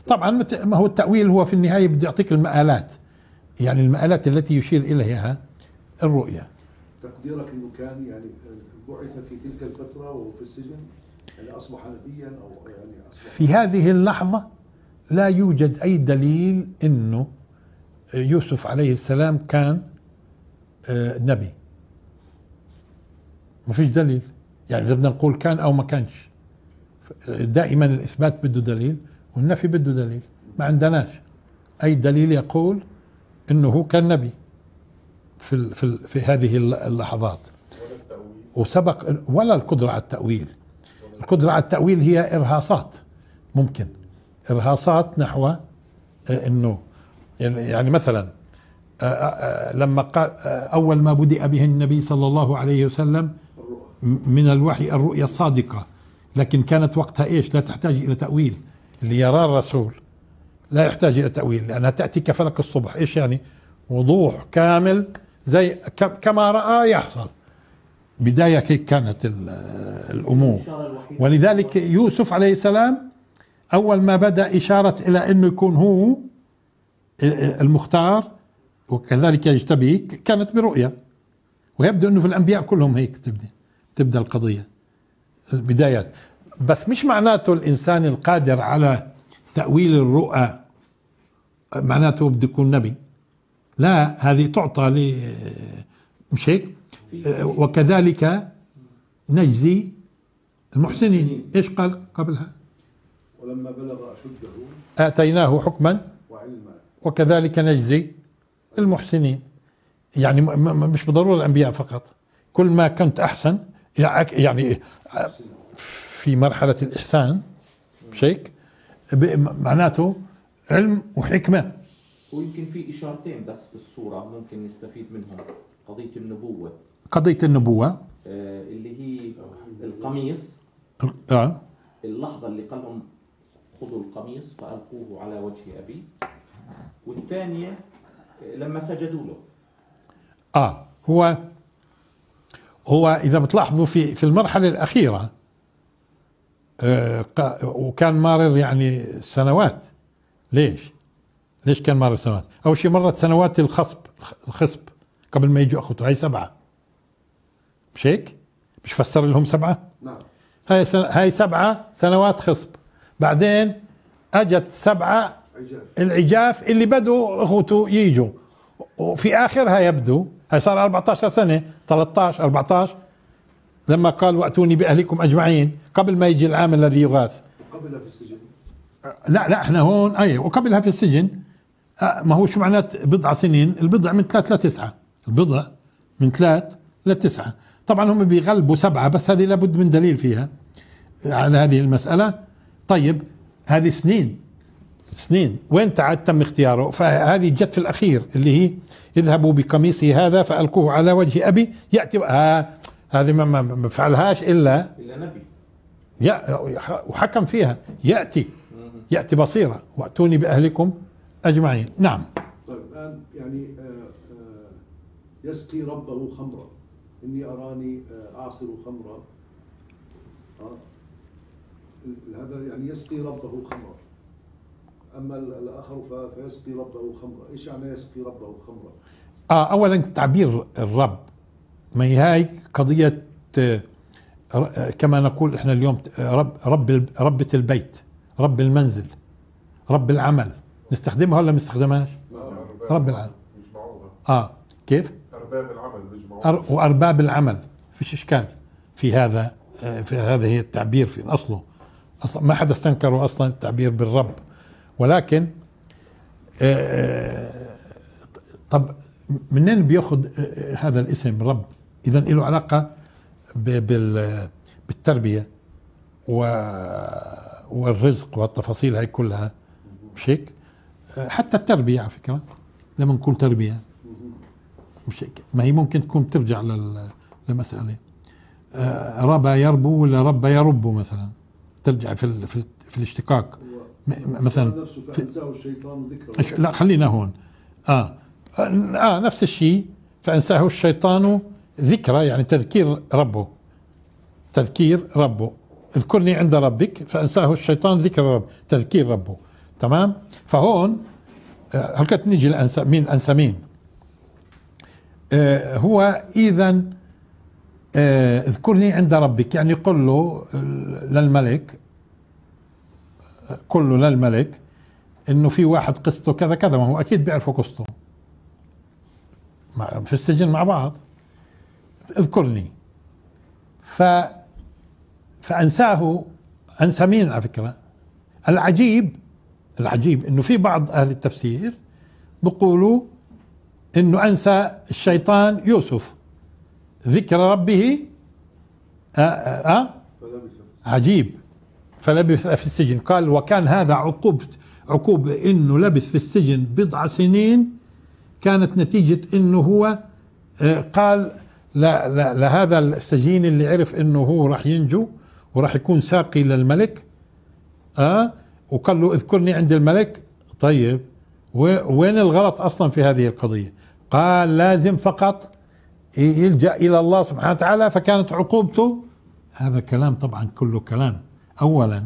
طبعا ما هو التأويل، هو في النهاية بده يعطيك المآلات، يعني المآلات التي يشير إليها الرؤية. تقديرك أنه كان يعني بعث في تلك الفترة وفي السجن، يعني أصبح نبيا أو يعني أصبح في هذه اللحظة لا يوجد أي دليل أنه يوسف عليه السلام كان نبي، ما فيش دليل. يعني إذا بدنا نقول كان أو ما كانش، دائما الإثبات بده دليل والنفي بده دليل، ما عندناش أي دليل يقول أنه كان نبي في هذه اللحظات، وسبق ولا القدرة على التأويل. القدرة على التأويل هي إرهاصات، ممكن إرهاصات نحو أنه يعني مثلا لما قال أول ما بدأ به النبي صلى الله عليه وسلم من الوحي الرؤيا الصادقة، لكن كانت وقتها إيش؟ لا تحتاج إلى تأويل، اللي يرى الرسول لا يحتاج إلى تأويل لأنها تأتي كفلك الصبح. إيش يعني؟ وضوح كامل زي كما رأى يحصل. بداية هيك كانت الأمور، ولذلك يوسف عليه السلام أول ما بدأ إشارة إلى أنه يكون هو المختار وكذلك يجتبيه كانت برؤية، ويبدو أنه في الأنبياء كلهم هيك تبدأ القضية بدايات. بس مش معناته الإنسان القادر على تأويل الرؤى معناته بده يكون نبي، لا، هذه تعطى لي مش هيك. وكذلك نجزي المحسنين. ايش قال قبلها؟ ولما بلغ أشده آتيناه حكما وعلما وكذلك نجزي المحسنين. يعني مش بالضرورة الأنبياء فقط، كل ما كنت أحسن يعني في مرحلة الإحسان شيك معناته علم وحكمة. ويمكن في إشارتين بس بالصورة ممكن نستفيد منهم، قضية النبوة اللي هي القميص، اللحظة اللي قال لهم خذوا القميص فألقوه على وجه أبي، والثانية لما سجدوا له. هو إذا بتلاحظوا في المرحلة الأخيرة وكان مارر يعني سنوات. ليش كان مارر سنوات؟ أول شيء مرت سنوات الخصب قبل ما يجوا أخوته، هاي 7 مش هيك؟ مش فسر لهم 7؟ نعم. هاي 7 سنوات خصب، بعدين أجت 7 العجاف اللي بدوا أخوته ييجوا، وفي آخرها يبدو هاي صار 14 سنة، 13 14 لما قال وأتوني بأهلكم أجمعين قبل ما يجي العام الذي يغاث. وقبلها في السجن. لا احنا هون وقبلها في السجن. ما هو شو معنات بضع سنين؟ البضع من 3 ل9، البضع من 3 ل9. طبعا هم بيغلبوا 7 بس هذه لابد من دليل فيها على هذه المسألة. طيب هذه سنين وين تعاد تم اختياره؟ فهذه جت في الأخير اللي هي اذهبوا بقميصي هذا فألقوه على وجه أبي يأتي. هذه ما بفعلهاش إلا نبي، وحكم فيها يأتي بصيرة وأتوني بأهلكم أجمعين. نعم. طيب الآن يعني يسقي ربه خمرا، إني أراني أعصر خمرا. هذا يعني يسقي ربه خمرا، أما الآخر فيسقي ربه خمرا. إيش يعني يسقي ربه خمرا؟ أولا تعبير الرب، ما هي قضية كما نقول إحنا اليوم ربة البيت، رب المنزل، رب العمل. نستخدمها ولا ما نستخدمهاش؟ رب العمل بيجمعوها. كيف؟ أرباب العمل بيجمعوها. وأرباب العمل فيش إشكال في هذا، في هذه التعبير في أصله، ما حدا استنكره أصلا التعبير بالرب، ولكن طب منين بياخذ هذا الاسم رب؟ إذا له علاقة بالتربية والرزق والتفاصيل هاي كلها مش هيك؟ حتى التربية على فكرة لما نقول تربية مش هيك، ما هي ممكن تكون ترجع لمسألة ربى يربو ولا ربى يربو مثلا، ترجع في الاشتقاق مثلا في لا خلينا هون نفس الشيء فأنساه الشيطان ذكرى، يعني تذكير ربه اذكرني عند ربك فأنساه الشيطان ذكر رب، تذكير ربه. تمام. فهون هلكت نيجي لأنسى مين هو إذا اذكرني عند ربك، يعني قل له للملك، قل له للملك إنه في واحد قصته كذا كذا، ما هو أكيد بيعرفوا قصته في السجن مع بعض، اذكرني فأنساه. أنسى مين على فكرة؟ العجيب إنه في بعض أهل التفسير بيقولوا إنه أنسى الشيطان يوسف ذكر ربه عجيب فلبث في السجن. قال وكان هذا عقوبة إنه لبث في السجن 7 سنين، كانت نتيجة إنه هو قال لا لهذا السجين اللي عرف إنه هو راح ينجو وراح يكون ساقي للملك وقال له اذكرني عند الملك. طيب وين الغلط أصلا في هذه القضية؟ قال لازم فقط يلجأ إلى الله سبحانه وتعالى فكانت عقوبته. هذا كلام طبعا كله كلام. أولا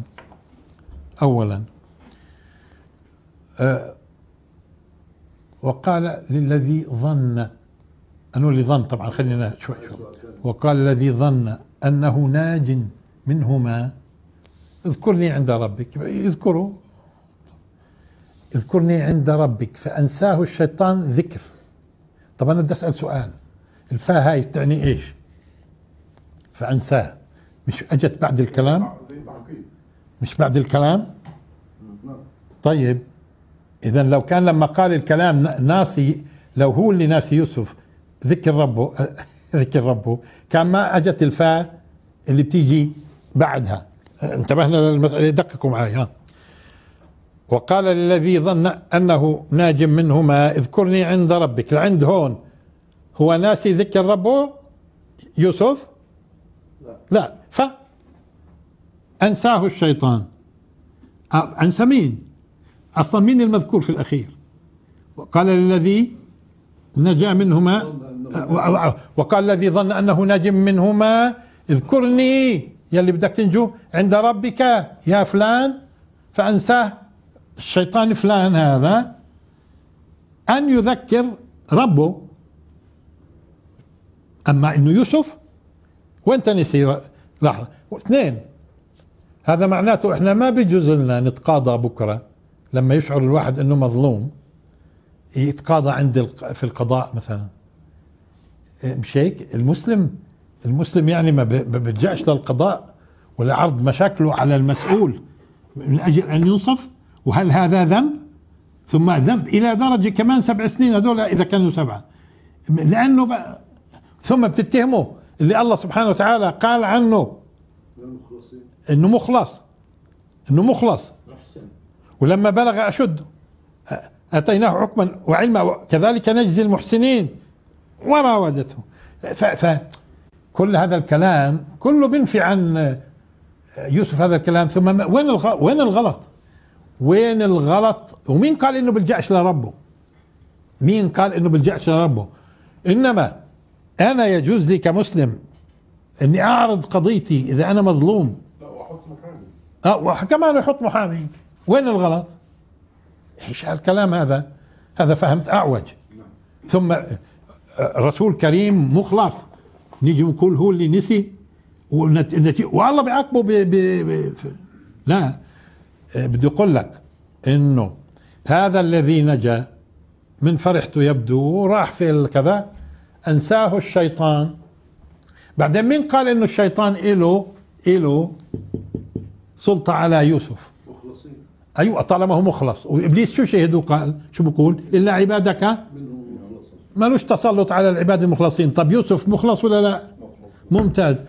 وقال للذي ظن أنه اللي ظن طبعا خلينا شوي وقال الذي ظن أنه ناج منهما اذكرني عند ربك، يذكره اذكرني عند ربك فأنساه الشيطان ذكر. طب أنا بدي أسأل سؤال، الفاء هاي تعني إيش؟ فأنساه مش أجت بعد الكلام؟ مش بعد الكلام؟ طيب إذا لو كان لما قال الكلام ناسي، لو هو اللي ناسي يوسف ذكر ربه ذكر ربه كان ما أجت الفاء اللي بتيجي بعدها. انتبهنا للمسألة، دققوا معي ها. وقال للذي ظن أنه ناج منهما اذكرني عند ربك، العند هون هو ناسي ذكر ربه يوسف؟ لا، فأنساه الشيطان. أنسى مين؟ أصلا مين المذكور في الأخير؟ وقال للذي نجا منهما، وقال الذي ظن أنه ناج منهما اذكرني يلي بدك تنجو عند ربك يا فلان فأنساه الشيطان فلان. هذا أن يذكر ربه. أما إنه يوسف وانت نسي لحظة واثنين، هذا معناته إحنا ما بيجوز لنا نتقاضى بكرة لما يشعر الواحد إنه مظلوم يتقاضى عند في القضاء مثلا، مش هيك؟ المسلم يعني ما بيرجعش للقضاء ولا عرض مشاكله على المسؤول من أجل أن ينصف. وهل هذا ذنب؟ ثم ذنب إلى درجة كمان 7 سنين هذول إذا كانوا 7، لأنه ثم بتتهمه اللي الله سبحانه وتعالى قال عنه إنه مخلص، ولما بلغ أشده أتيناه حكما وعلما كذلك نجزي المحسنين وراودته. كل هذا الكلام كله بينفي عن يوسف هذا الكلام. ثم وين الغلط؟ ومين قال انه بلجأش لربه؟ انما انا يجوز لي كمسلم اني اعرض قضيتي اذا انا مظلوم، واحط محامي كمان يحط محامي. وين الغلط؟ ايش هالكلام هذا؟ هذا فهمت اعوج. ثم رسول كريم مخلص نيجي نقول هو اللي نسي والله بيعاقبه لا، بدي اقول لك انه هذا الذي نجا من فرحته يبدو راح في كذا انساه الشيطان. بعدين مين قال انه الشيطان له سلطه على يوسف؟ مخلصين. ايوه طالما هو مخلص. وابليس شو شهد وقال؟ شو بقول؟ الا عبادك مالوش تسلط على العباد المخلصين. طب يوسف مخلص ولا لا؟ ممتاز.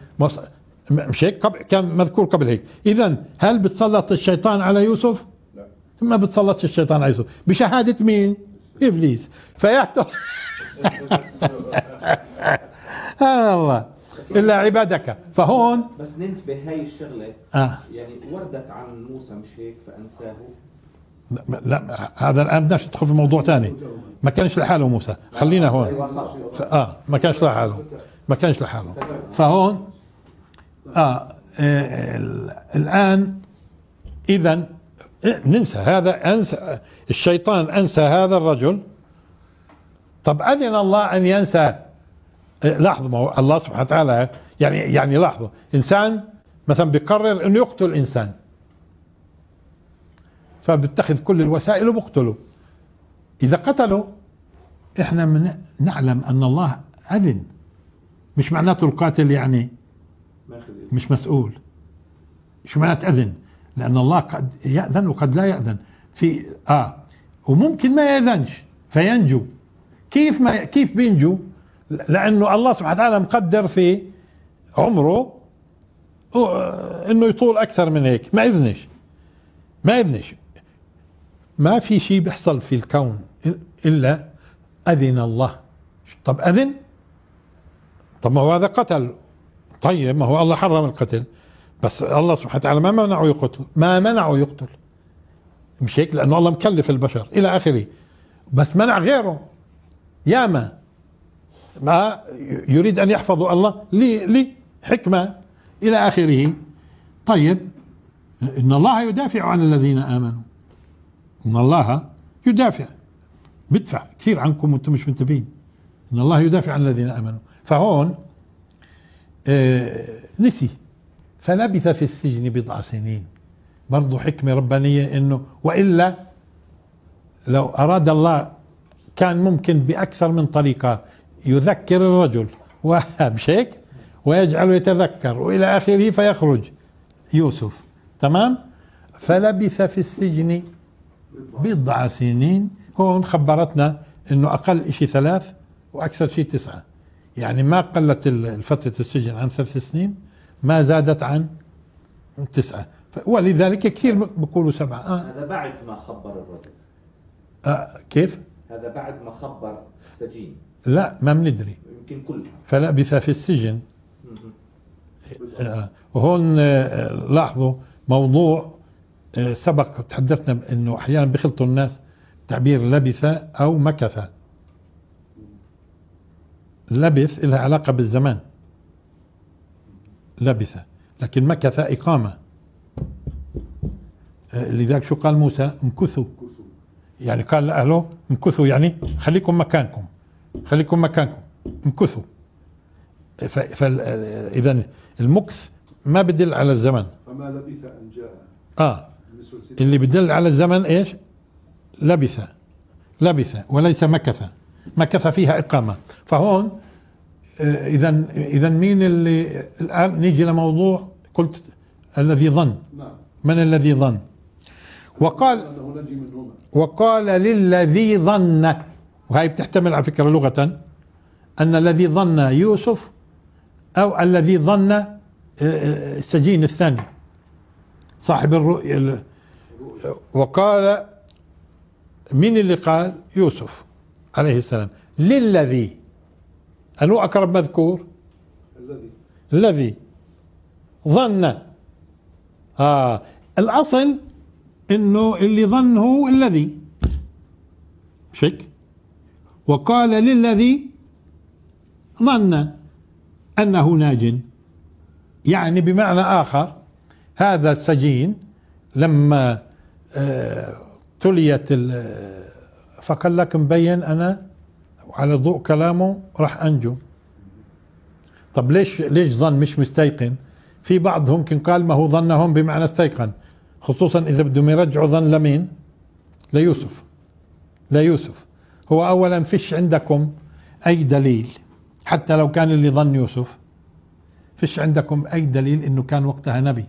مش هيك كان مذكور قبل هيك. اذا هل بتسلط الشيطان على يوسف؟ لا، ما بتسلطش الشيطان على يوسف بشهاده مين؟ ابليس. فيحتمل سبحان الله الا عبادك. فهون بس ننتبه هاي الشغله يعني وردت عن موسى مش هيك فانساه؟ لا هذا الان بدناش ندخل في موضوع ثاني، ما كانش لحاله موسى، خلينا هون. ما كانش لحاله، فهون الان اذا ننسى هذا، انسى الشيطان انسى هذا الرجل. طب اذن الله ان ينسى؟ لاحظوا ما هو الله سبحانه وتعالى يعني لاحظوا انسان مثلا بيقرر انه يقتل انسان فبتخذ كل الوسائل وبقتله. اذا قتله احنا نعلم ان الله اذن، مش معناته القاتل يعني مش مسؤول. شو معناته اذن؟ لان الله قد ياذن وقد لا ياذن في وممكن ما ياذنش فينجو. كيف بينجو؟ لانه الله سبحانه وتعالى مقدر في عمره انه يطول اكثر من هيك، ما اذنش ما في شيء بيحصل في الكون الا اذن الله. طب اذن؟ طب ما هو هذا قتل. طيب ما هو الله حرم القتل، بس الله سبحانه وتعالى ما منعه يقتل، مش هيك؟ لانه الله مكلف البشر الى اخره، بس منع غيره. ياما ما يريد أن يحفظوا الله لحكمة إلى آخره. طيب، إن الله يدافع عن الذين آمنوا، إن الله يدافع، بدفع كثير عنكم وانتم مش منتبهين، إن الله يدافع عن الذين آمنوا. فهون نسي، فلبث في السجن 10 سنين، برضو حكمة ربانية، إنه وإلا لو أراد الله كان ممكن بأكثر من طريقة يذكر الرجل وبشيك ويجعله يتذكر وإلى آخره فيخرج يوسف. تمام؟ فلبث في السجن 10 سنين. هون خبرتنا إنه أقل شيء 3 وأكثر شيء 9، يعني ما قلت فترة السجن عن 3 سنين، ما زادت عن 9، ولذلك كثير بيقولوا 7. هذا بعد ما خبر الرجل. كيف؟ هذا بعد ما خبر السجين. لا، ما بندري، يمكن كلها. فلبث في السجن. وهون لاحظوا موضوع سبق تحدثنا انه احيانا بيخلطوا الناس تعبير لبث او مكث. لبث لها علاقه بالزمان، لبث، لكن مكث اقامه، لذلك شو قال موسى؟ امكثوا، يعني قال لاهله امكثوا، يعني خليكم مكانكم، خليكم مكانكم، امكثوا. فاذا المكث ما بدل على الزمن. فما لبث ان جاء. اللي بدل على الزمن ايش؟ لبث، لبث وليس مكث. مكث فيها اقامه. فهون اذا مين اللي الان نيجي لموضوع قلت الذي ظن. نعم. من الذي ظن؟ وقال للذي ظن، وهي بتحتمل على فكرة لغة أن الذي ظن يوسف أو الذي ظن السجين الثاني صاحب الرؤيا. وقال، من اللي قال؟ يوسف عليه السلام. للذي، أنو أقرب مذكور؟ الذي ظن. الأصل إنه اللي ظنه الذي شك. وقال للذي ظن أنه ناج، يعني بمعنى آخر هذا السجين لما تليت فقال لك مبين أنا على ضوء كلامه راح أنجو. طب ليش ظن مش مستيقن؟ في بعضهم كان قال ما هو ظنهم بمعنى استيقن، خصوصا إذا بدهم يرجعوا ظن لمين؟ ليوسف. ليوسف هو أولا فيش عندكم أي دليل، حتى لو كان اللي ظن يوسف فيش عندكم أي دليل إنه كان وقتها نبي.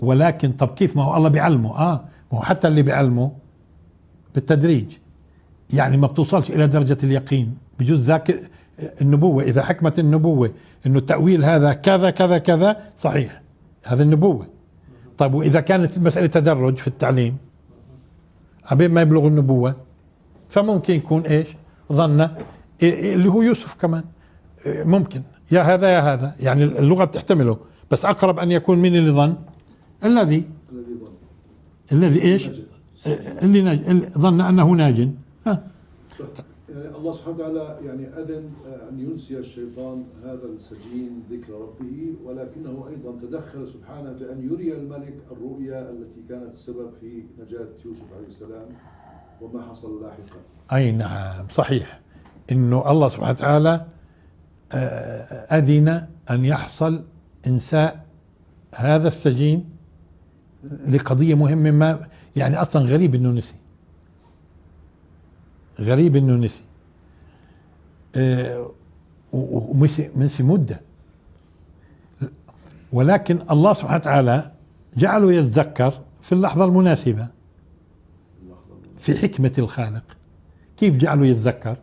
ولكن طب كيف؟ ما هو الله بيعلمه. ما هو حتى اللي بيعلمه بالتدريج، يعني ما بتوصلش إلى درجة اليقين. بجوز ذاك النبوة، إذا حكمت النبوة إنه التأويل هذا كذا كذا كذا صحيح، هذا النبوة. طيب وإذا كانت مسألة تدرج في التعليم عبين ما يبلغ النبوة، فممكن يكون إيش ظن اللي هو يوسف كمان، ممكن يا هذا يا هذا، يعني اللغة بتحتمله، بس أقرب أن يكون من اللي ظن الذي ظن الذي إيش اللي ظن أنه ناج. يعني الله سبحانه وتعالى يعني أذن أن ينسي الشيطان هذا السجين ذكر ربه، ولكنه أيضا تدخل سبحانه بأن يري الملك الرؤيا التي كانت السبب في نجاة يوسف عليه السلام وما حصل لاحقا. أي نعم، صحيح إنه الله سبحانه وتعالى أذن أن يحصل إنساء هذا السجين لقضية مهمة، ما يعني أصلا غريب إنه نسي، غريب انه نسي، ونسي مده. ولكن الله سبحانه وتعالى جعله يتذكر في اللحظه المناسبه، في حكمه الخالق. كيف جعله يتذكر؟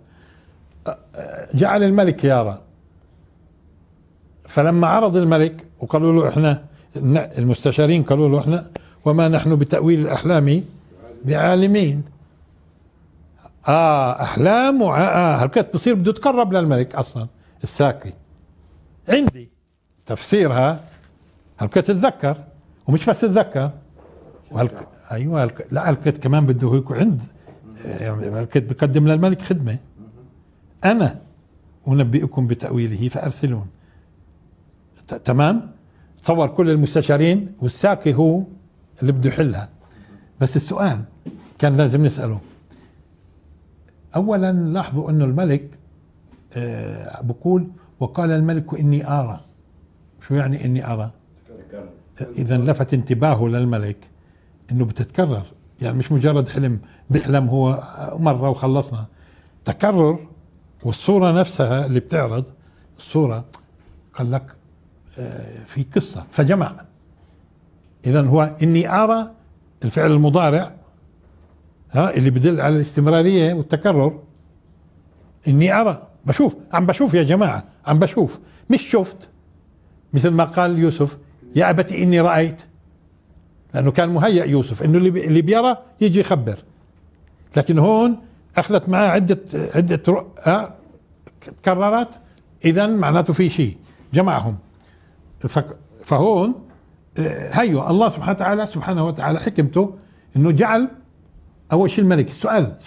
جعل الملك يرى، فلما عرض الملك وقالوا له احنا المستشارين قالوا له احنا وما نحن بتاويل الاحلام بعالمين. احلام هالكات بصير بده يتقرب للملك اصلا الساقي، عندي تفسيرها هالكات تتذكر، ومش بس تتذكر، ايوه لا هالكات كمان بده يكون عند يعني بقدم للملك خدمة، أنا أنبئكم بتأويله فأرسلون. تمام؟ تصور كل المستشارين والساقي هو اللي بده يحلها. بس السؤال كان لازم نسأله. أولا لاحظوا أنه الملك بقول وقال الملك إني أرى. شو يعني إني أرى؟ إذا لفت انتباهه للملك أنه بتتكرر، يعني مش مجرد حلم بيحلم هو مرة وخلصنا، تكرر. والصورة نفسها اللي بتعرض الصورة قال لك في قصة فجمع. إذا هو إني أرى الفعل المضارع اللي بدل على الاستمرارية والتكرر. إني أرى، بشوف، عم بشوف يا جماعة، عم بشوف، مش شفت. مثل ما قال يوسف يا أبتي إني رأيت، لأنه كان مهيأ يوسف إنه اللي بيرى يجي يخبر. لكن هون أخذت معاه عدة تكررت، إذا معناته في شيء جمعهم. فهون هيو الله سبحانه وتعالى حكمته إنه جعل أول شيء الملك. سؤال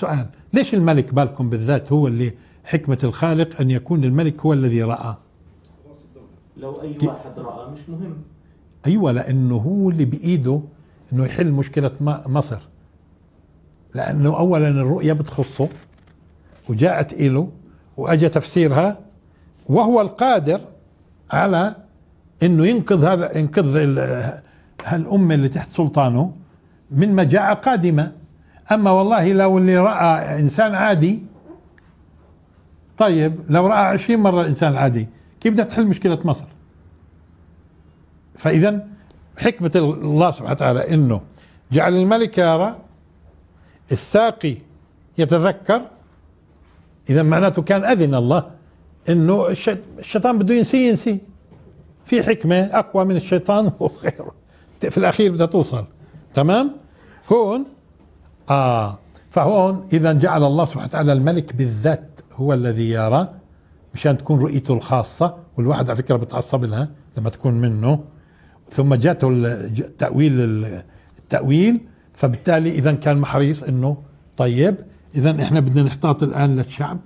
ليش الملك بالكم بالذات هو اللي حكمة الخالق أن يكون الملك هو الذي رأى؟ لو أي واحد رأى مش مهم. أيوة، لأنه هو اللي بإيده أنه يحل مشكلة مصر، لأنه أولا الرؤية بتخصه وجاءت إله وأجى تفسيرها، وهو القادر على أنه ينقذ هالأمة اللي تحت سلطانه من مجاعة قادمة. أما والله لو اللي رأى إنسان عادي، طيب لو رأى 20 مرة الإنسان العادي كيف بدها تحل مشكلة مصر؟ فإذا حكمة الله سبحانه وتعالى إنه جعل الملك يرى، الساقي يتذكر. إذا معناته كان أذن الله إنه الشيطان بده ينسي، في حكمة أقوى من الشيطان وغيره، في الأخير بدها توصل. تمام؟ هون فهون إذا جعل الله سبحانه وتعالى الملك بالذات هو الذي يرى، مشان تكون رؤيته الخاصة. والواحد على فكرة بتعصب لها لما تكون منه. ثم جاته التأويل، فبالتالي إذا كان محريص إنه طيب إذا إحنا بدنا نحتاط الآن للشعب.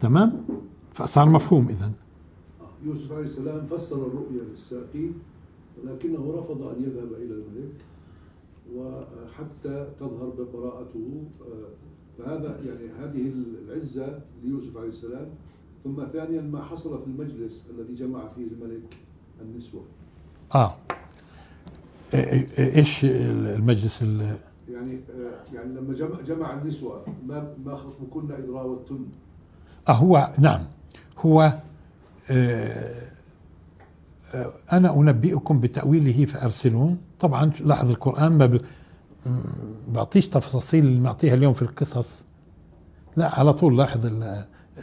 تمام؟ فصار مفهوم. إذا يوسف عليه السلام فسر الرؤيا للساقي، ولكنه رفض أن يذهب إلى الملك وحتى تظهر ببراءته. فهذا يعني هذه العزة ليوسف عليه السلام. ثم ثانيا ما حصل في المجلس الذي جمع فيه الملك النسوة. ايش المجلس يعني لما جمع النسوة، ما خطبكن إذ راوتن. هو نعم، هو أنا أنبئكم بتأويله فأرسلون. طبعا لاحظ القرآن ما بعطيش تفاصيل اللي معطيها اليوم في القصص، لا، على طول لاحظ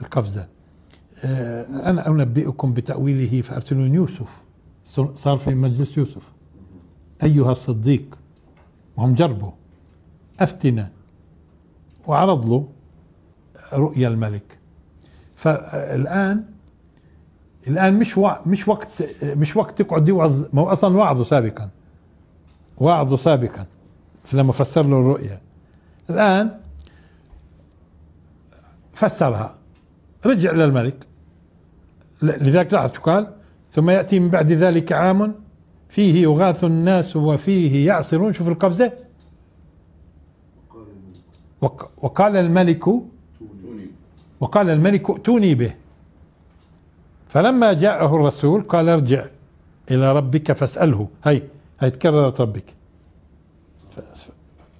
القفزة. أنا أنبئكم بتأويله فأرسلون. يوسف صار في مجلس يوسف أيها الصديق، وهم جربوا أفتنا وعرض له رؤيا الملك. فالآن مش وقت تقعد يوعظ، ما هو أصلا وعظه سابقا لما فسر له الرؤيا. الآن فسرها، رجع للملك. لذلك لاحظ قال ثم يأتي من بعد ذلك عام فيه يغاث الناس وفيه يعصرون. شوف القفزة. وقال الملك ائتوني به. فلما جاءه الرسول قال ارجع إلى ربك فاسأله. هي تكررت ربك،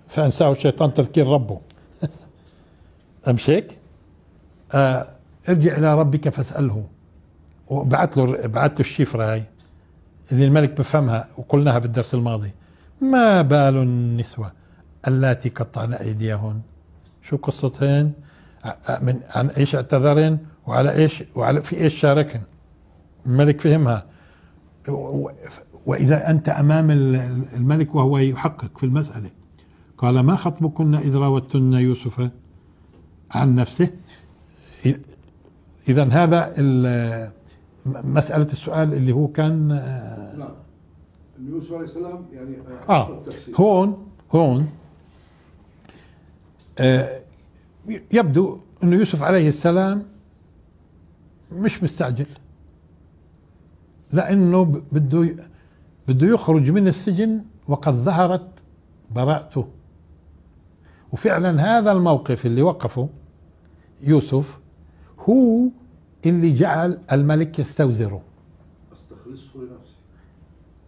فأنساه الشيطان تذكير ربه. أمشيك؟ ارجع إلى ربك فاسأله. وبعت له الشفرة هاي اللي الملك بفهمها وقلناها في الدرس الماضي. ما بال النسوة اللاتي قطعن أيديهن، شو قصتهن؟ عن ايش اعتذرن وعلى في ايش شاركن؟ الملك فهمها. وإذا أنت أمام الملك وهو يحقق في المسألة، قال ما خطبكن إذ راوتن يوسف عن نفسه. إذا هذا مسألة السؤال اللي هو كان لا يوسف عليه السلام يعني هون يبدو أن يوسف عليه السلام مش مستعجل، لأنه بده يخرج من السجن وقد ظهرت براءته. وفعلا هذا الموقف اللي وقفه يوسف هو اللي جعل الملك يستوزره، استخلصه لنفسي،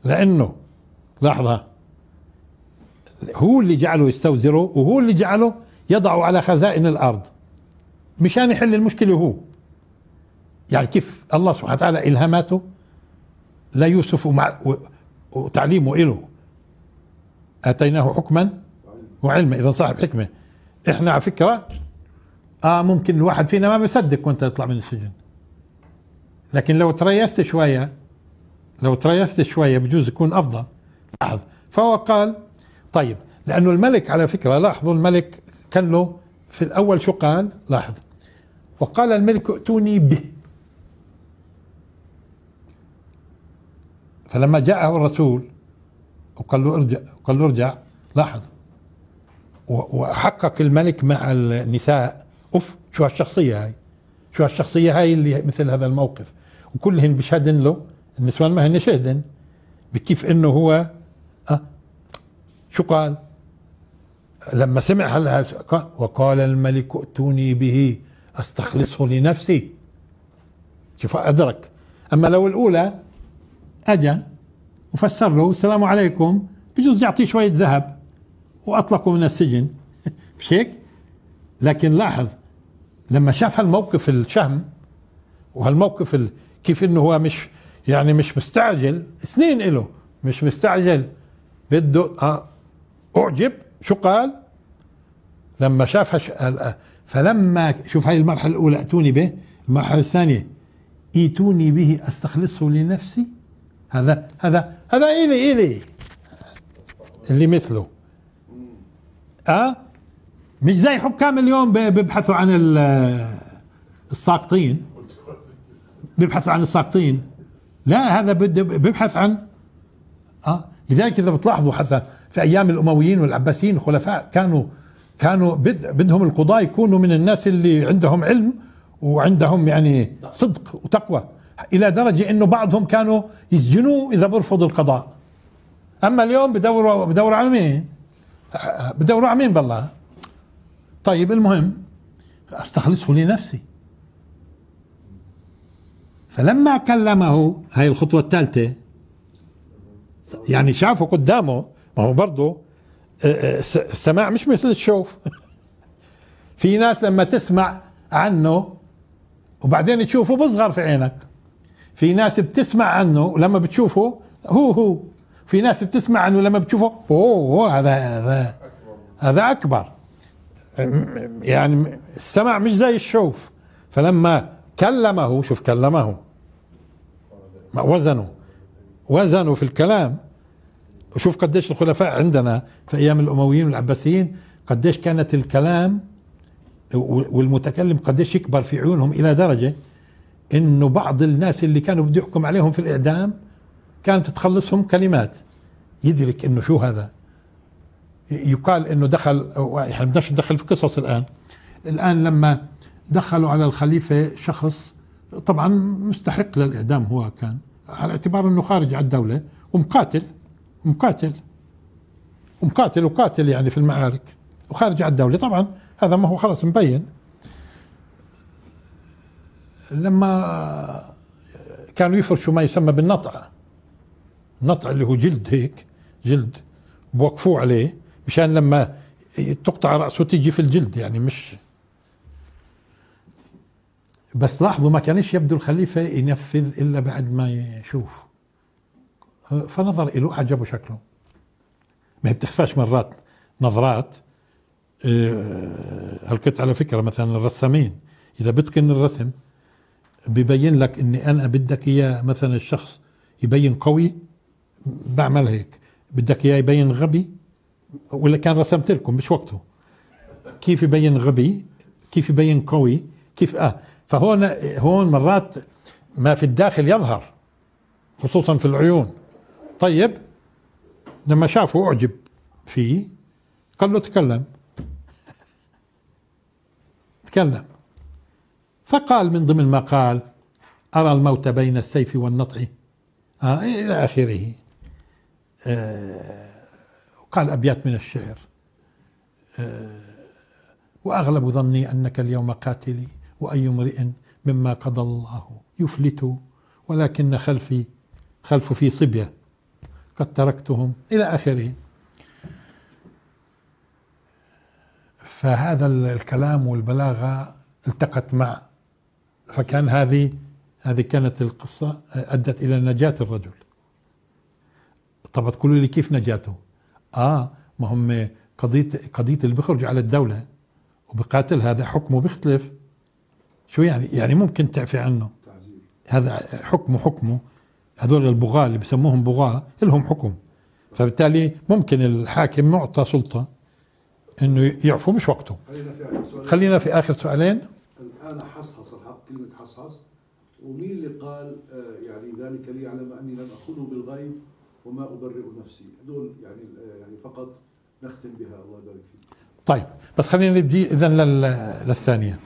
لأنه لحظة هو اللي جعله يستوزره وهو اللي جعله يضعه على خزائن الأرض مشان يحل المشكلة. هو يعني كيف الله سبحانه وتعالى إلهاماته ليوسف وتعليمه إله، آتيناه حكما وعلما، إذا صاحب حكمة. إحنا على فكرة ممكن الواحد فينا ما بيصدق وانت يطلع من السجن، لكن لو تريثت شوية بجوز يكون أفضل. لاحظ، فهو قال طيب، لأنه الملك على فكرة لاحظوا الملك كان له في الأول شو قال؟ لاحظ، وقال الملك ائتوني به، فلما جاءه الرسول وقال له ارجع لاحظ، وحقق الملك مع النساء. اوف، شو هالشخصية هاي اللي مثل هذا الموقف، وكلهن بيشهدن له، النسوان ما هن شهدن بكيف انه هو شو قال لما سمع وقال الملك ائتوني به استخلصه لنفسي. شوف ادرك. اما لو الاولى اجا وفسر له السلام عليكم بجوز يعطيه شوية ذهب واطلقوا من السجن، مش هيك؟ لكن لاحظ لما شاف هالموقف الشهم وهالموقف كيف انه هو مش مستعجل، سنين له مش مستعجل، بده اعجب. شو قال لما شاف شوف هاي المرحله الاولى ائتوني به، المرحله الثانيه ائتوني به استخلصه لنفسي. هذا إلي اللي مثله، مش زي حكام اليوم بيبحثوا عن الساقطين، لا، هذا بيبحث عن لذلك اذا بتلاحظوا حتى في ايام الامويين والعباسيين الخلفاء كانوا بدهم القضاة يكونوا من الناس اللي عندهم علم وعندهم يعني صدق وتقوى، الى درجه انه بعضهم كانوا يسجنوه اذا برفض القضاء. اما اليوم بدوروا على مين؟ بالله. طيب المهم استخلصه لنفسي. فلما كلمه، هاي الخطوه الثالثه، يعني شافه قدامه. ما هو برضه السماع مش مثل الشوف. في ناس لما تسمع عنه وبعدين تشوفه بصغر في عينك، في ناس بتسمع عنه ولما بتشوفه هو، في ناس بتسمع عنه لما بتشوفه هو هذا أكبر. يعني السمع مش زي الشوف. فلما كلمه، شوف كلمه، وزنه في الكلام. وشوف قديش الخلفاء عندنا في أيام الأمويين والعباسيين قديش كانت الكلام والمتكلم قديش يكبر في عيونهم، إلى درجة إنه بعض الناس اللي كانوا بده يحكم عليهم في الإعدام كانت تخلصهم كلمات. يدرك إنه شو هذا، يقال إنه دخل، إحنا بدناش ندخل في قصص الآن لما دخلوا على الخليفة شخص طبعا مستحق للإعدام، هو كان على اعتبار إنه خارج على الدولة ومقاتل وقاتل يعني في المعارك وخارج على الدولة. طبعا هذا ما هو خلص مبين. لما كانوا يفرشوا ما يسمى بالنطع، النطع اللي هو جلد، هيك جلد بوقفوه عليه مشان لما تقطع رأسه تيجي في الجلد، يعني مش بس. لاحظوا ما كانش يبدو الخليفة ينفذ إلا بعد ما يشوف، فنظر إله عجبه شكله. ما هي بتخفاش مرات نظرات. هلقيت على فكرة مثلا الرسامين إذا بتقن الرسم ببين لك إني أنا بدك إياه مثلا الشخص يبين قوي بعمل هيك، بدك إياه يبين غبي، ولا كان رسمت لكم مش وقته كيف يبين غبي، كيف يبين قوي، كيف فهون مرات ما في الداخل يظهر خصوصا في العيون. طيب لما شافه أعجب فيه قال له تكلم. تتكلم. فقال من ضمن ما قال: أرى الموت بين السيف والنطع إلى آخره. وقال أبيات من الشعر: وأغلب ظني أنك اليوم قاتلي، وأي امرئ مما قضى الله يفلت، ولكن خلف في صبية قد تركتهم، إلى آخره. فهذا الكلام والبلاغة التقت مع، فكان هذه كانت القصة أدت إلى نجاة الرجل. طب تقولوا لي كيف نجاته؟ ما هم قضية اللي بيخرج على الدولة وبقاتل هذا حكمه بيختلف. شو يعني ممكن تعفي عنه؟ هذا حكمه هذول البغاة اللي بسموهم بغاة لهم حكم، فبالتالي ممكن الحاكم معطى سلطة انه يعفو، مش وقته. خلينا في آخر سؤالين. الآن حصحص الحق، كلمة حصحص، ومين اللي قال يعني ذلك ليعلم أني لم أخذه بالغيب وما أبرئ نفسي؟ هذول يعني فقط نختم بها، الله يبارك فيك. طيب، بس خلينا نبدي إذا للثانية.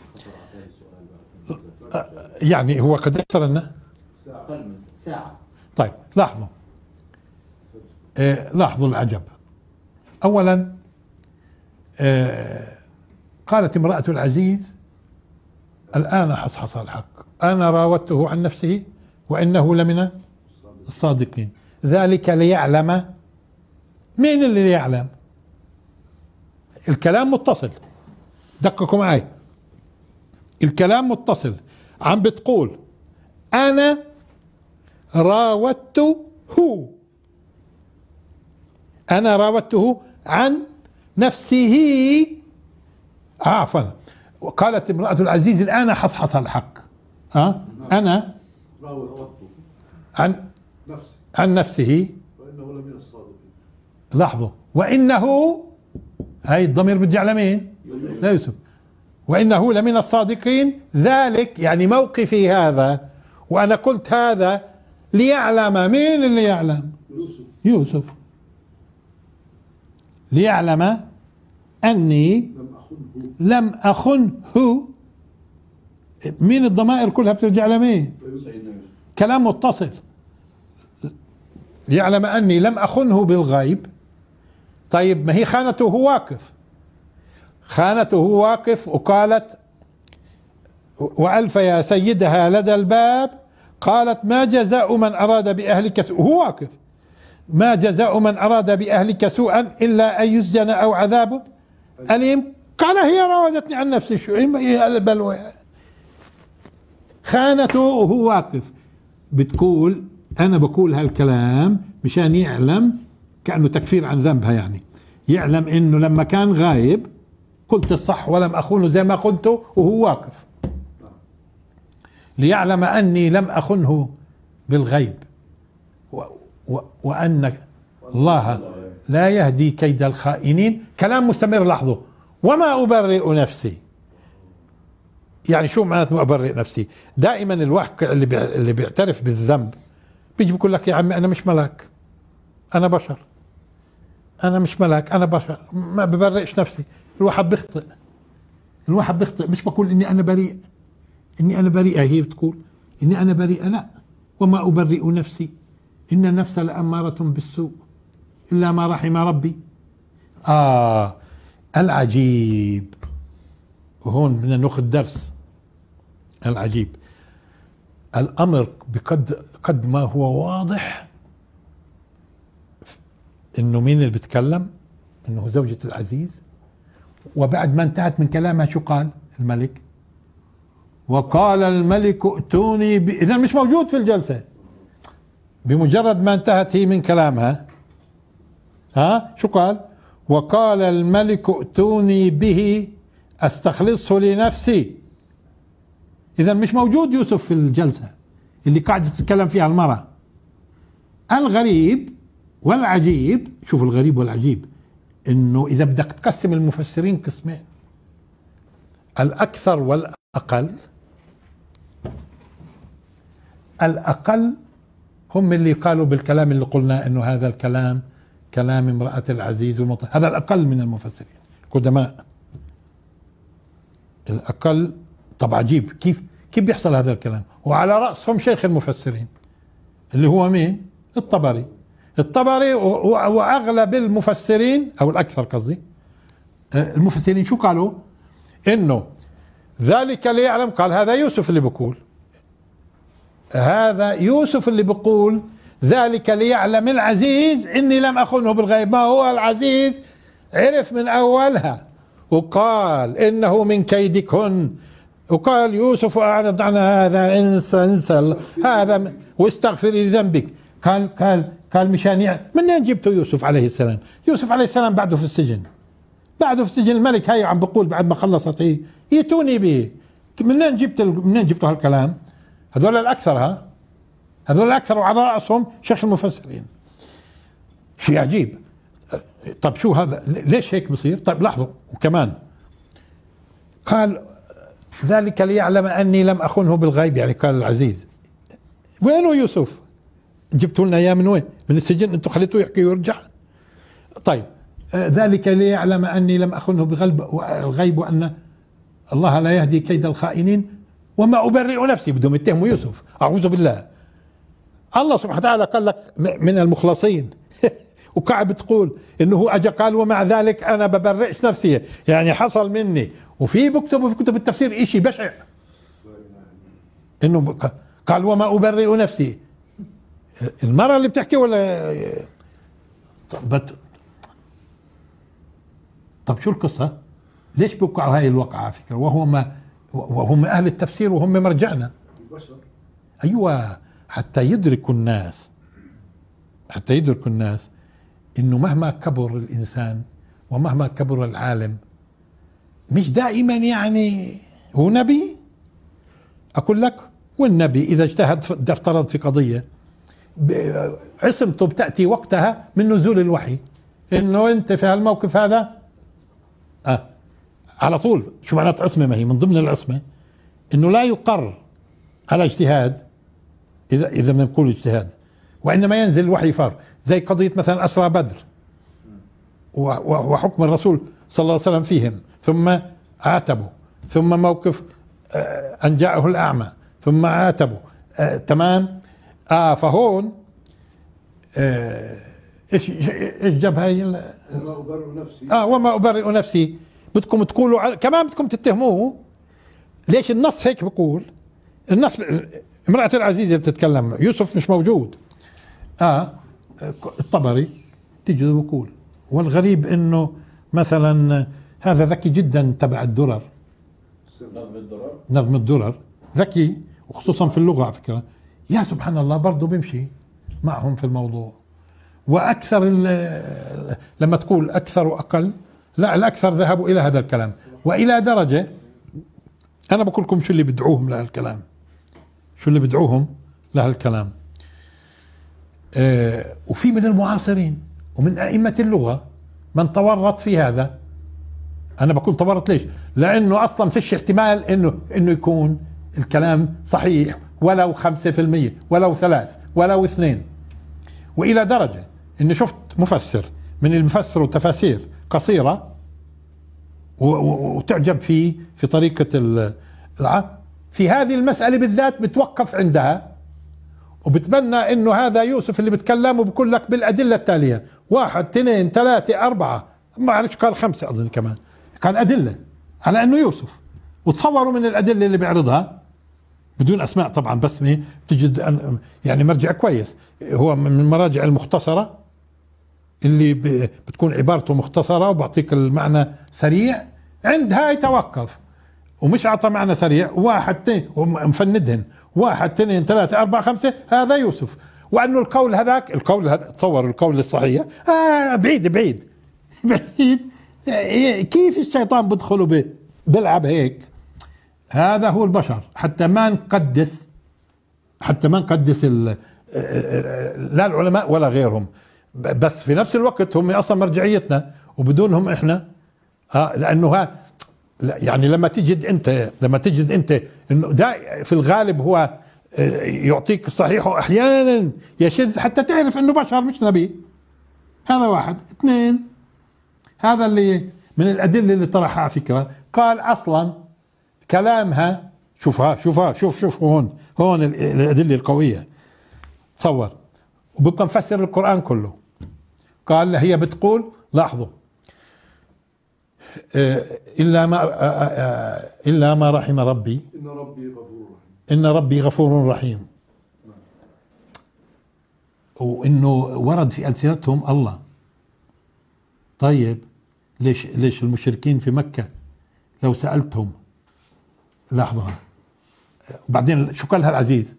يعني هو قد أكثر لنا ساعة. طيب لاحظوا، لاحظوا العجب. أولا قالت امرأة العزيز: الآن حصحص الحق، أنا راودته عن نفسه وإنه لمن الصادقين. ذلك ليعلم. مين اللي يعلم؟ الكلام متصل، دققوا معي، الكلام متصل. عم بتقول أنا راودته، أنا راودته عن نفسه. عفوا، وقالت امرأة العزيز: الآن حصحص الحق. أنا راودته عن نفسه وإنه لمن الصادقين. لاحظوا، وإنه، هاي الضمير بيرجع لمين؟ لا، يوسف. وإنه لمن الصادقين. ذلك يعني موقفي هذا، وأنا قلت هذا ليعلم. مين اللي يعلم؟ يوسف. ليعلم أني لم أخنه. مين الضمائر كلها بترجع لمين؟ كلام متصل. ليعلم أني لم أخنه بالغيب. طيب، ما هي خانته واقف، خانته واقف. وقالت: وألف يا سيدها لدى الباب، قالت: ما جزاء من أراد بأهلك سوءا. هو واقف. ما جزاء من أراد بأهلك سوءا إلا أن يسجن أو عذاب أليم. قال: هي راودتني عن نفسي، شو البلوى؟ خانته وهو واقف. بتقول أنا بقول هالكلام مشان يعلم، كأنه تكفير عن ذنبها، يعني يعلم إنه لما كان غايب قلت الصح ولم أخونه زي ما قلته وهو واقف. ليعلم أني لم أخنه بالغيب وأن الله لا يهدي كيد الخائنين. كلام مستمر، لاحظوا. وما أبرئ نفسي. يعني شو معناته ما أبرئ نفسي؟ دائما الواقع اللي بيعترف بالذنب بيجي بيقول لك: يا عمي أنا مش ملاك، أنا بشر، أنا مش ملاك، أنا بشر، ما ببرئش نفسي. الواحد بيخطئ، الواحد بيخطئ. مش بقول إني أنا بريء، إني أنا بريئة. هي بتقول إني أنا بريئة، لا. وما أبرئ نفسي، إن النفس لأمارة بالسوء إلا ما رحم ربي. العجيب، وهون بدنا ناخذ درس. العجيب، الأمر بقد ما هو واضح إنه مين اللي بتكلم، إنه زوجة العزيز. وبعد ما انتهت من كلامها شو قال الملك؟ وقال الملك ائتوني إذا مش موجود في الجلسة. بمجرد ما انتهت هي من كلامها، شو قال؟ وقال الملك ائتوني به أستخلصه لنفسي. إذا مش موجود يوسف في الجلسة اللي قاعدة تتكلم فيها المرأة. الغريب والعجيب، شوف الغريب والعجيب، إنه إذا بدك تقسم المفسرين قسمين، الأكثر والأقل. الأقل هم اللي قالوا بالكلام اللي قلنا إنه هذا الكلام كلام امرأة العزيز هذا الأقل من المفسرين القدماء. الأقل. طب عجيب، كيف بيحصل هذا الكلام؟ وعلى رأسهم شيخ المفسرين اللي هو مين؟ الطبري. الطبري وأغلب المفسرين أو الأكثر قصدي المفسرين شو قالوا؟ إنه ذلك ليعلم، قال هذا يوسف اللي بقول، هذا يوسف اللي بقول ذلك ليعلم العزيز إني لم أخنه بالغيب. ما هو العزيز؟ عرف من أولها وقال إنه من كيدكن، وقال يوسف أعرض عن هذا، انسى هذا واستغفري لذنبك. قال مشان منين جبتوا يوسف عليه السلام؟ يوسف عليه السلام بعده في السجن، بعده في سجن الملك. هاي عم بقول بعد ما خلصت هي يتوني به، منين جبتوا هالكلام؟ هذول الأكثر، هذول الأكثر وعلى رأسهم شيخ المفسرين. شيء عجيب. طب شو هذا؟ ليش هيك بصير؟ طيب لاحظوا وكمان قال ذلك ليعلم أني لم أخنه بالغيب، يعني قال العزيز. وينه يوسف؟ جبتوا لنا إياه من وين؟ من السجن؟ أنتم خليتوه يحكي ويرجع؟ طيب ذلك ليعلم أني لم أخنه بالغيب وأن الله لا يهدي كيد الخائنين وما أبرئ نفسي. بدهم يتهموا يوسف، أعوذ بالله. الله سبحانه وتعالى قال لك من المخلصين وكعب تقول انه هو اجى قال ومع ذلك انا ببرئش نفسي، يعني حصل مني. وفي بكتب في كتب التفسير شيء بشع انه قال وما أبرئ نفسي. المرة اللي بتحكي ولا طب شو القصة؟ ليش بوقعوا هاي الوقعة على فكرة؟ وهم أهل التفسير وهم مرجعنا البشر. أيوة، حتى يدركوا الناس إنه مهما كبر الإنسان ومهما كبر العالم مش دائما يعني هو نبي. أقول لك والنبي إذا اجتهد افترض في قضية عصمته بتأتي وقتها من نزول الوحي إنه أنت في هالموقف هذا على طول. شو معنات عصمة؟ ما هي من ضمن العصمة إنه لا يقر على اجتهاد إذا ما نقول اجتهاد، وإنما ينزل الوحي فار. زي قضية مثلا أسرى بدر وحكم الرسول صلى الله عليه وسلم فيهم، ثم عاتبوا، ثم موقف أن جاءه الأعمى، ثم عاتبوا. تمام. فهون إيش جاب هاي وما أبرئ نفسي. وما أبرئ نفسي. بدكم تقولوا كمان، بدكم تتهموه. ليش النص هيك بقول؟ النص امرأة العزيزة بتتكلم، يوسف مش موجود. الطبري تيجي بقول والغريب انه مثلا هذا ذكي جدا تبع الدرر، نظم الدرر ذكي، وخصوصا في اللغة على فكرة. يا سبحان الله، برضه بيمشي معهم في الموضوع. واكثر لما تقول اكثر واقل، لا، الاكثر ذهبوا الى هذا الكلام، والى درجة انا بقول لكم شو اللي بدعوهم لهالكلام. وفي من المعاصرين ومن أئمة اللغة من تورط في هذا. أنا بقول تورط ليش؟ لأنه أصلا فيش احتمال إنه يكون الكلام صحيح ولو 5%، ولو 3%، ولو 2%. وإلى درجة إني شفت مفسر من اللي بفسروا تفاسير قصيرة وتعجب فيه في طريقة في هذه المسألة بالذات بتوقف عندها، وبتبنى انه هذا يوسف اللي بتكلم، وبقول لك بالادله التاليه 1 2 3 4، ما اعرفش قال 5 اظن كمان، كان ادله على انه يوسف. وتصوروا من الادله اللي بيعرضها بدون اسماء طبعا، بس بتجد يعني مرجع كويس، هو من المراجع المختصره اللي بتكون عبارته مختصره وبعطيك المعنى سريع. عند هاي توقف ومش عطى معنى سريع، 1 2 ومفندهن 1 2 3 4 5 هذا يوسف. وانه القول هذاك، تصور القول الصحيح بعيد. كيف الشيطان بدخله بلعب هيك؟ هذا هو البشر. حتى ما نقدس لا العلماء ولا غيرهم، بس في نفس الوقت هم اصلا مرجعيتنا، وبدونهم احنا لانه يعني لما تجد انت انه في الغالب هو يعطيك الصحيح، واحيانا يشذ حتى تعرف انه بشر مش نبي. هذا 1 2. هذا اللي من الادله اللي طرحها على فكره. قال اصلا كلامها. شوفها شوفها شوف شوف هون الأدلة القوية. تصور وببقى مفسر القرآن كله. قال هي بتقول لاحظوا إلا ما رحم ربي إن ربي غفور رحيم. وإنه ورد في ألسنتهم الله. طيب ليش المشركين في مكة لو سألتهم لاحظها وبعدين شو قالها العزيز؟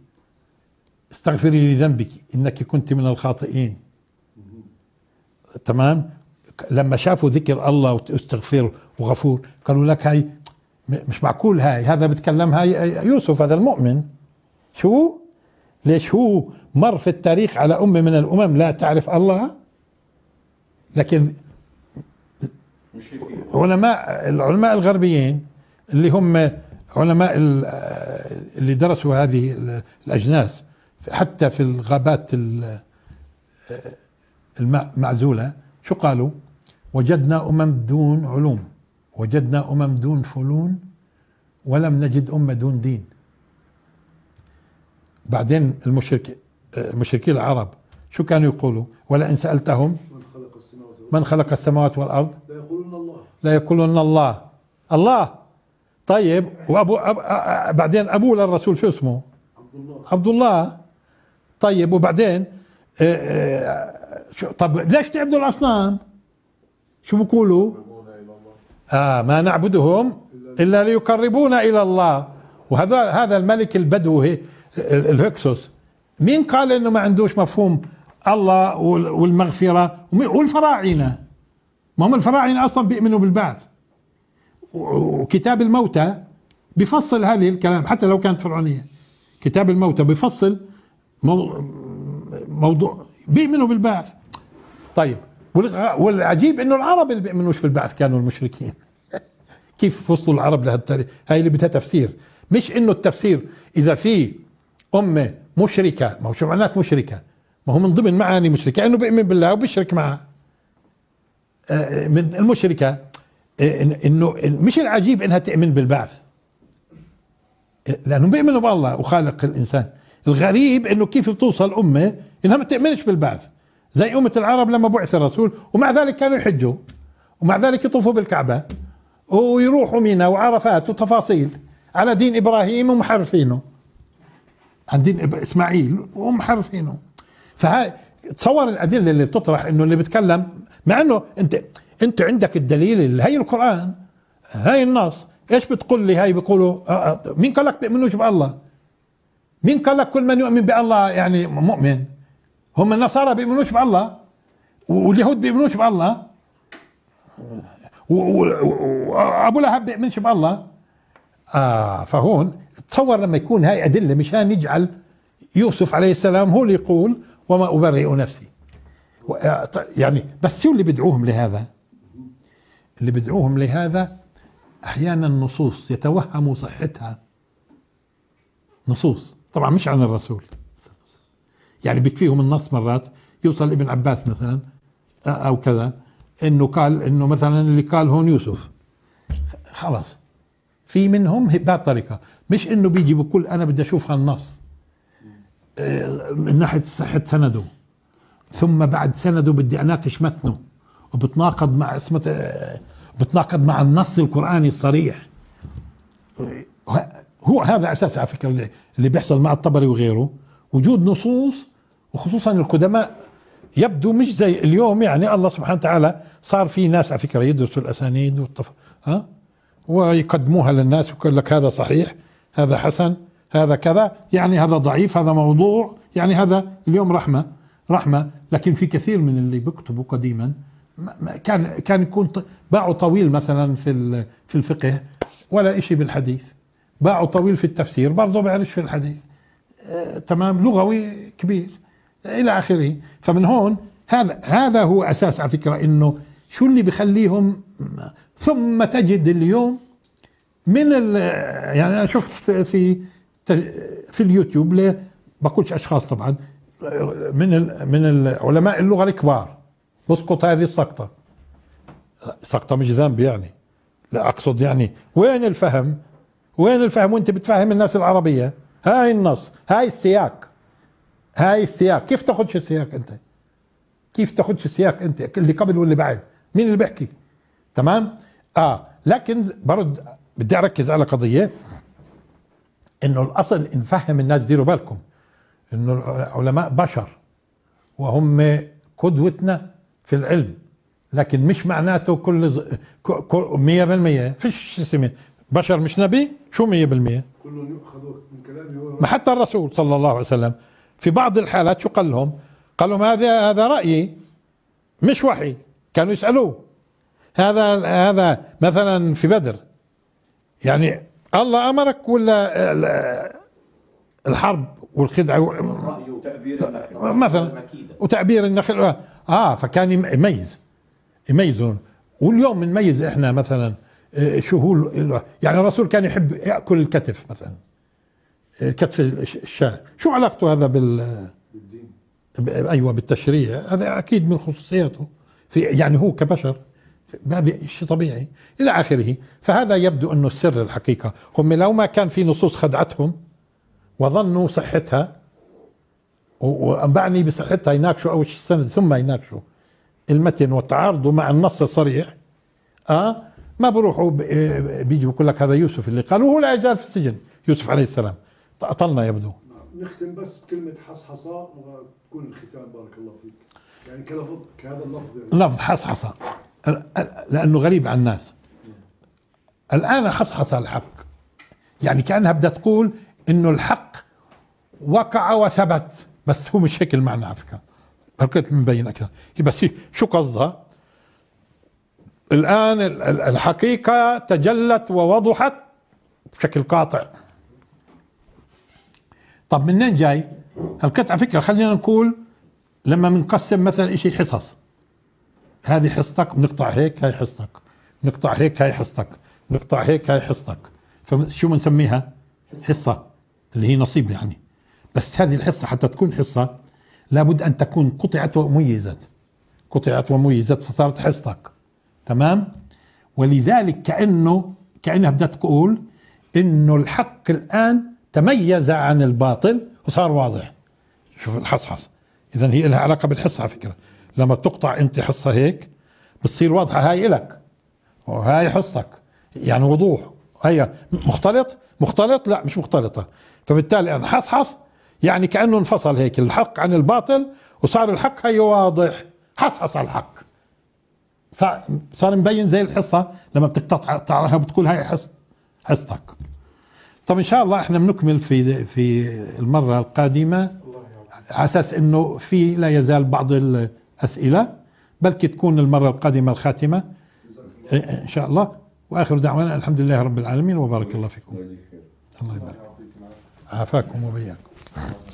استغفري لذنبك إنك كنت من الخاطئين. تمام. لما شافوا ذكر الله واستغفر وغفور قالوا لك هاي مش معقول، هاي هذا بتكلم، هاي يوسف هذا المؤمن. شو ليش هو مر في التاريخ على أمة من الأمم لا تعرف الله؟ لكن العلماء الغربيين اللي هم علماء اللي درسوا هذه الأجناس حتى في الغابات المعزولة شو قالوا؟ وجدنا أمم دون علوم، وجدنا أمم دون فنون، ولم نجد أمة دون دين. بعدين المشركين العرب شو كانوا يقولوا؟ ولئن سألتهم من خلق السماوات والأرض لا يقولون الله. الله. طيب بعدين أبو للرسول شو اسمه؟ عبد الله. طيب وبعدين طب ليش تعبدوا الأصنام؟ شو بيقولوا؟ ما نعبدهم إلا ليقربونا إلى الله. وهذا الملك البدوي الهكسوس مين قال إنه ما عندوش مفهوم الله والمغفرة والفراعنة؟ ما هم الفراعنة أصلا بيؤمنوا بالبعث، وكتاب الموتى بفصل هذه الكلام حتى لو كانت فرعونية. كتاب الموتى بفصل موضوع بيؤمنوا بالبعث. طيب والعجيب انه العرب اللي بيؤمنوش بالبعث كانوا المشركين. كيف وصلوا العرب لهالطريقة؟ هاي اللي بدها تفسير، مش انه التفسير اذا في امة مشركة. ما هو شو معنات مشركة؟ ما هو من ضمن معاني مشركة انه بيؤمن بالله وبيشرك معه. من المشركة انه مش العجيب انها تؤمن بالبعث لانهم بيؤمنوا بالله وخالق الانسان. الغريب انه كيف بتوصل امه انها ما تؤمنش بالبعث زي امه العرب لما بعث الرسول، ومع ذلك كانوا يحجوا، ومع ذلك يطوفوا بالكعبه، ويروحوا مينا وعرفات وتفاصيل على دين ابراهيم ومحرفينه، عن دين اسماعيل ومحرفينه. فهاي تصور الادله اللي بتطرح انه اللي بتكلم، مع انه انت عندك الدليل اللي هي القران، هاي النص. ايش بتقول لي هاي؟ بيقولوا مين قال لك بيؤمنوش بالله؟ مين قال لك كل من يؤمن بالله يعني مؤمن؟ هم النصارى بيؤمنوش بالله، واليهود بيؤمنوش بالله، وابو لهب بيؤمنش بالله. فهون تصور لما يكون هاي ادله مشان يجعل يوسف عليه السلام هو اللي يقول وما ابرئ نفسي. يعني بس شو اللي بدعوهم لهذا؟ اللي بدعوهم لهذا احيانا النصوص يتوهموا صحتها. نصوص طبعا مش عن الرسول، يعني بيكفيهم النص. مرات يوصل ابن عباس مثلا او كذا انه قال انه مثلا اللي قال هون يوسف، خلاص في منهم بهالطريقه. مش انه بيجي بقول انا بدي اشوف هالنص من ناحيه صحه سنده، ثم بعد سنده بدي اناقش متنه، وبتناقض مع بتناقض مع النص القراني الصريح. هو هذا اساس على فكره اللي بيحصل مع الطبري وغيره، وجود نصوص وخصوصا القدماء يبدو مش زي اليوم. يعني الله سبحانه وتعالى صار في ناس على فكره يدرسوا الاسانيد ويقدموها للناس ويقول لك هذا صحيح، هذا حسن، هذا كذا، يعني هذا ضعيف، هذا موضوع، يعني هذا اليوم رحمه. لكن في كثير من اللي بيكتبوا قديما كان يكون باعه طويل مثلا في الفقه ولا إشي بالحديث، باعه طويل في التفسير برضه بعرفش في الحديث. تمام. لغوي كبير الى اخره. فمن هون هذا هو اساس على فكره انه شو اللي بخليهم. ثم تجد اليوم من يعني انا شفت في اليوتيوب، لا بقولش اشخاص طبعا، من العلماء اللغه الكبار بسقط هذه السقطه. سقطه مش ذنب يعني، لا اقصد يعني وين الفهم وين الفهم وانت بتفهم الناس العربية؟ هاي النص، هاي السياق، هاي السياق. كيف تاخدش السياق انت؟ كيف تاخدش السياق انت؟ اللي قبل واللي بعد، مين اللي بيحكي؟ تمام؟ لكن برد بدي اركز على قضية انه الاصل نفهم الناس، ديروا بالكم انه العلماء بشر وهم قدوتنا في العلم، لكن مش معناته كل 100%، فيش اسمين بشر مش نبي، شو 100% كلهم يؤخذوا من كلامه. ما حتى الرسول صلى الله عليه وسلم في بعض الحالات شو قال لهم؟ قال لهم هذا رأيي مش وحي، كانوا يسألوه. هذا مثلا في بدر، يعني الله أمرك ولا الحرب والخدعة رأيه وتأبير النخل مثلا وتأبير النخل، فكان يميزون. واليوم نميز احنا مثلا شو هو، يعني الرسول كان يحب يأكل الكتف مثلا، كتف الشاة، شو علاقته هذا بالدين؟ ايوه بالتشريع، هذا اكيد من خصوصياته، في يعني هو كبشر شيء طبيعي الى اخره. فهذا يبدو انه السر الحقيقه، هم لو ما كان في نصوص خدعتهم وظنوا صحتها وانبعني بصحتها يناقشوا اول شيء السند ثم يناقشوا المتن وتعارضوا مع النص الصريح، ما بروحوا بيجوا بقول لك هذا يوسف اللي قالوا هو لا يزال في السجن، يوسف عليه السلام. طلنا يبدو نختم بس بكلمه حصحصه وتكون الختام، بارك الله فيك. يعني كلفظ كهذا اللفظ، يعني لفظ حصحصه لانه غريب على الناس. الان حصحصه الحق، يعني كانها بدها تقول انه الحق وقع وثبت، بس هو مش هيك المعنى على فكره، لقيت مبين اكثر. بس شو قصدها؟ الان الحقيقه تجلت ووضحت بشكل قاطع. طب منين جاي؟ هالقطعه فكره، خلينا نقول لما بنقسم مثلا شيء حصص، هذه حصتك بنقطع هيك، هاي حصتك بنقطع هيك، هاي حصتك بنقطع هيك، هاي حصتك، فشو بنسميها؟ حصه اللي هي نصيب يعني. بس هذه الحصه حتى تكون حصه لابد ان تكون قطعت وميزت، قطعت وميزت صارت حصتك، تمام؟ ولذلك كانها بدها تقول انه الحق الان تميز عن الباطل وصار واضح. شوف الحصحص، اذا هي لها علاقه بالحصه على فكره، لما بتقطع انت حصه هيك بتصير واضحه، هاي الك وهاي حصتك، يعني وضوح. هي مختلط لا مش مختلطه، فبالتالي انا حصحص يعني كانه انفصل هيك الحق عن الباطل وصار الحق هي واضح، حصحص على الحق، صار مبين زي الحصه لما بتقطعها بتقول هاي حصتك. طب ان شاء الله احنا بنكمل في المره القادمه، على اساس انه في لا يزال بعض الاسئله، بلكي تكون المره القادمه الخاتمه ان شاء الله. واخر دعوانا الحمد لله رب العالمين، وبارك الله فيكم. الله يبارك، عافاكم وبياكم.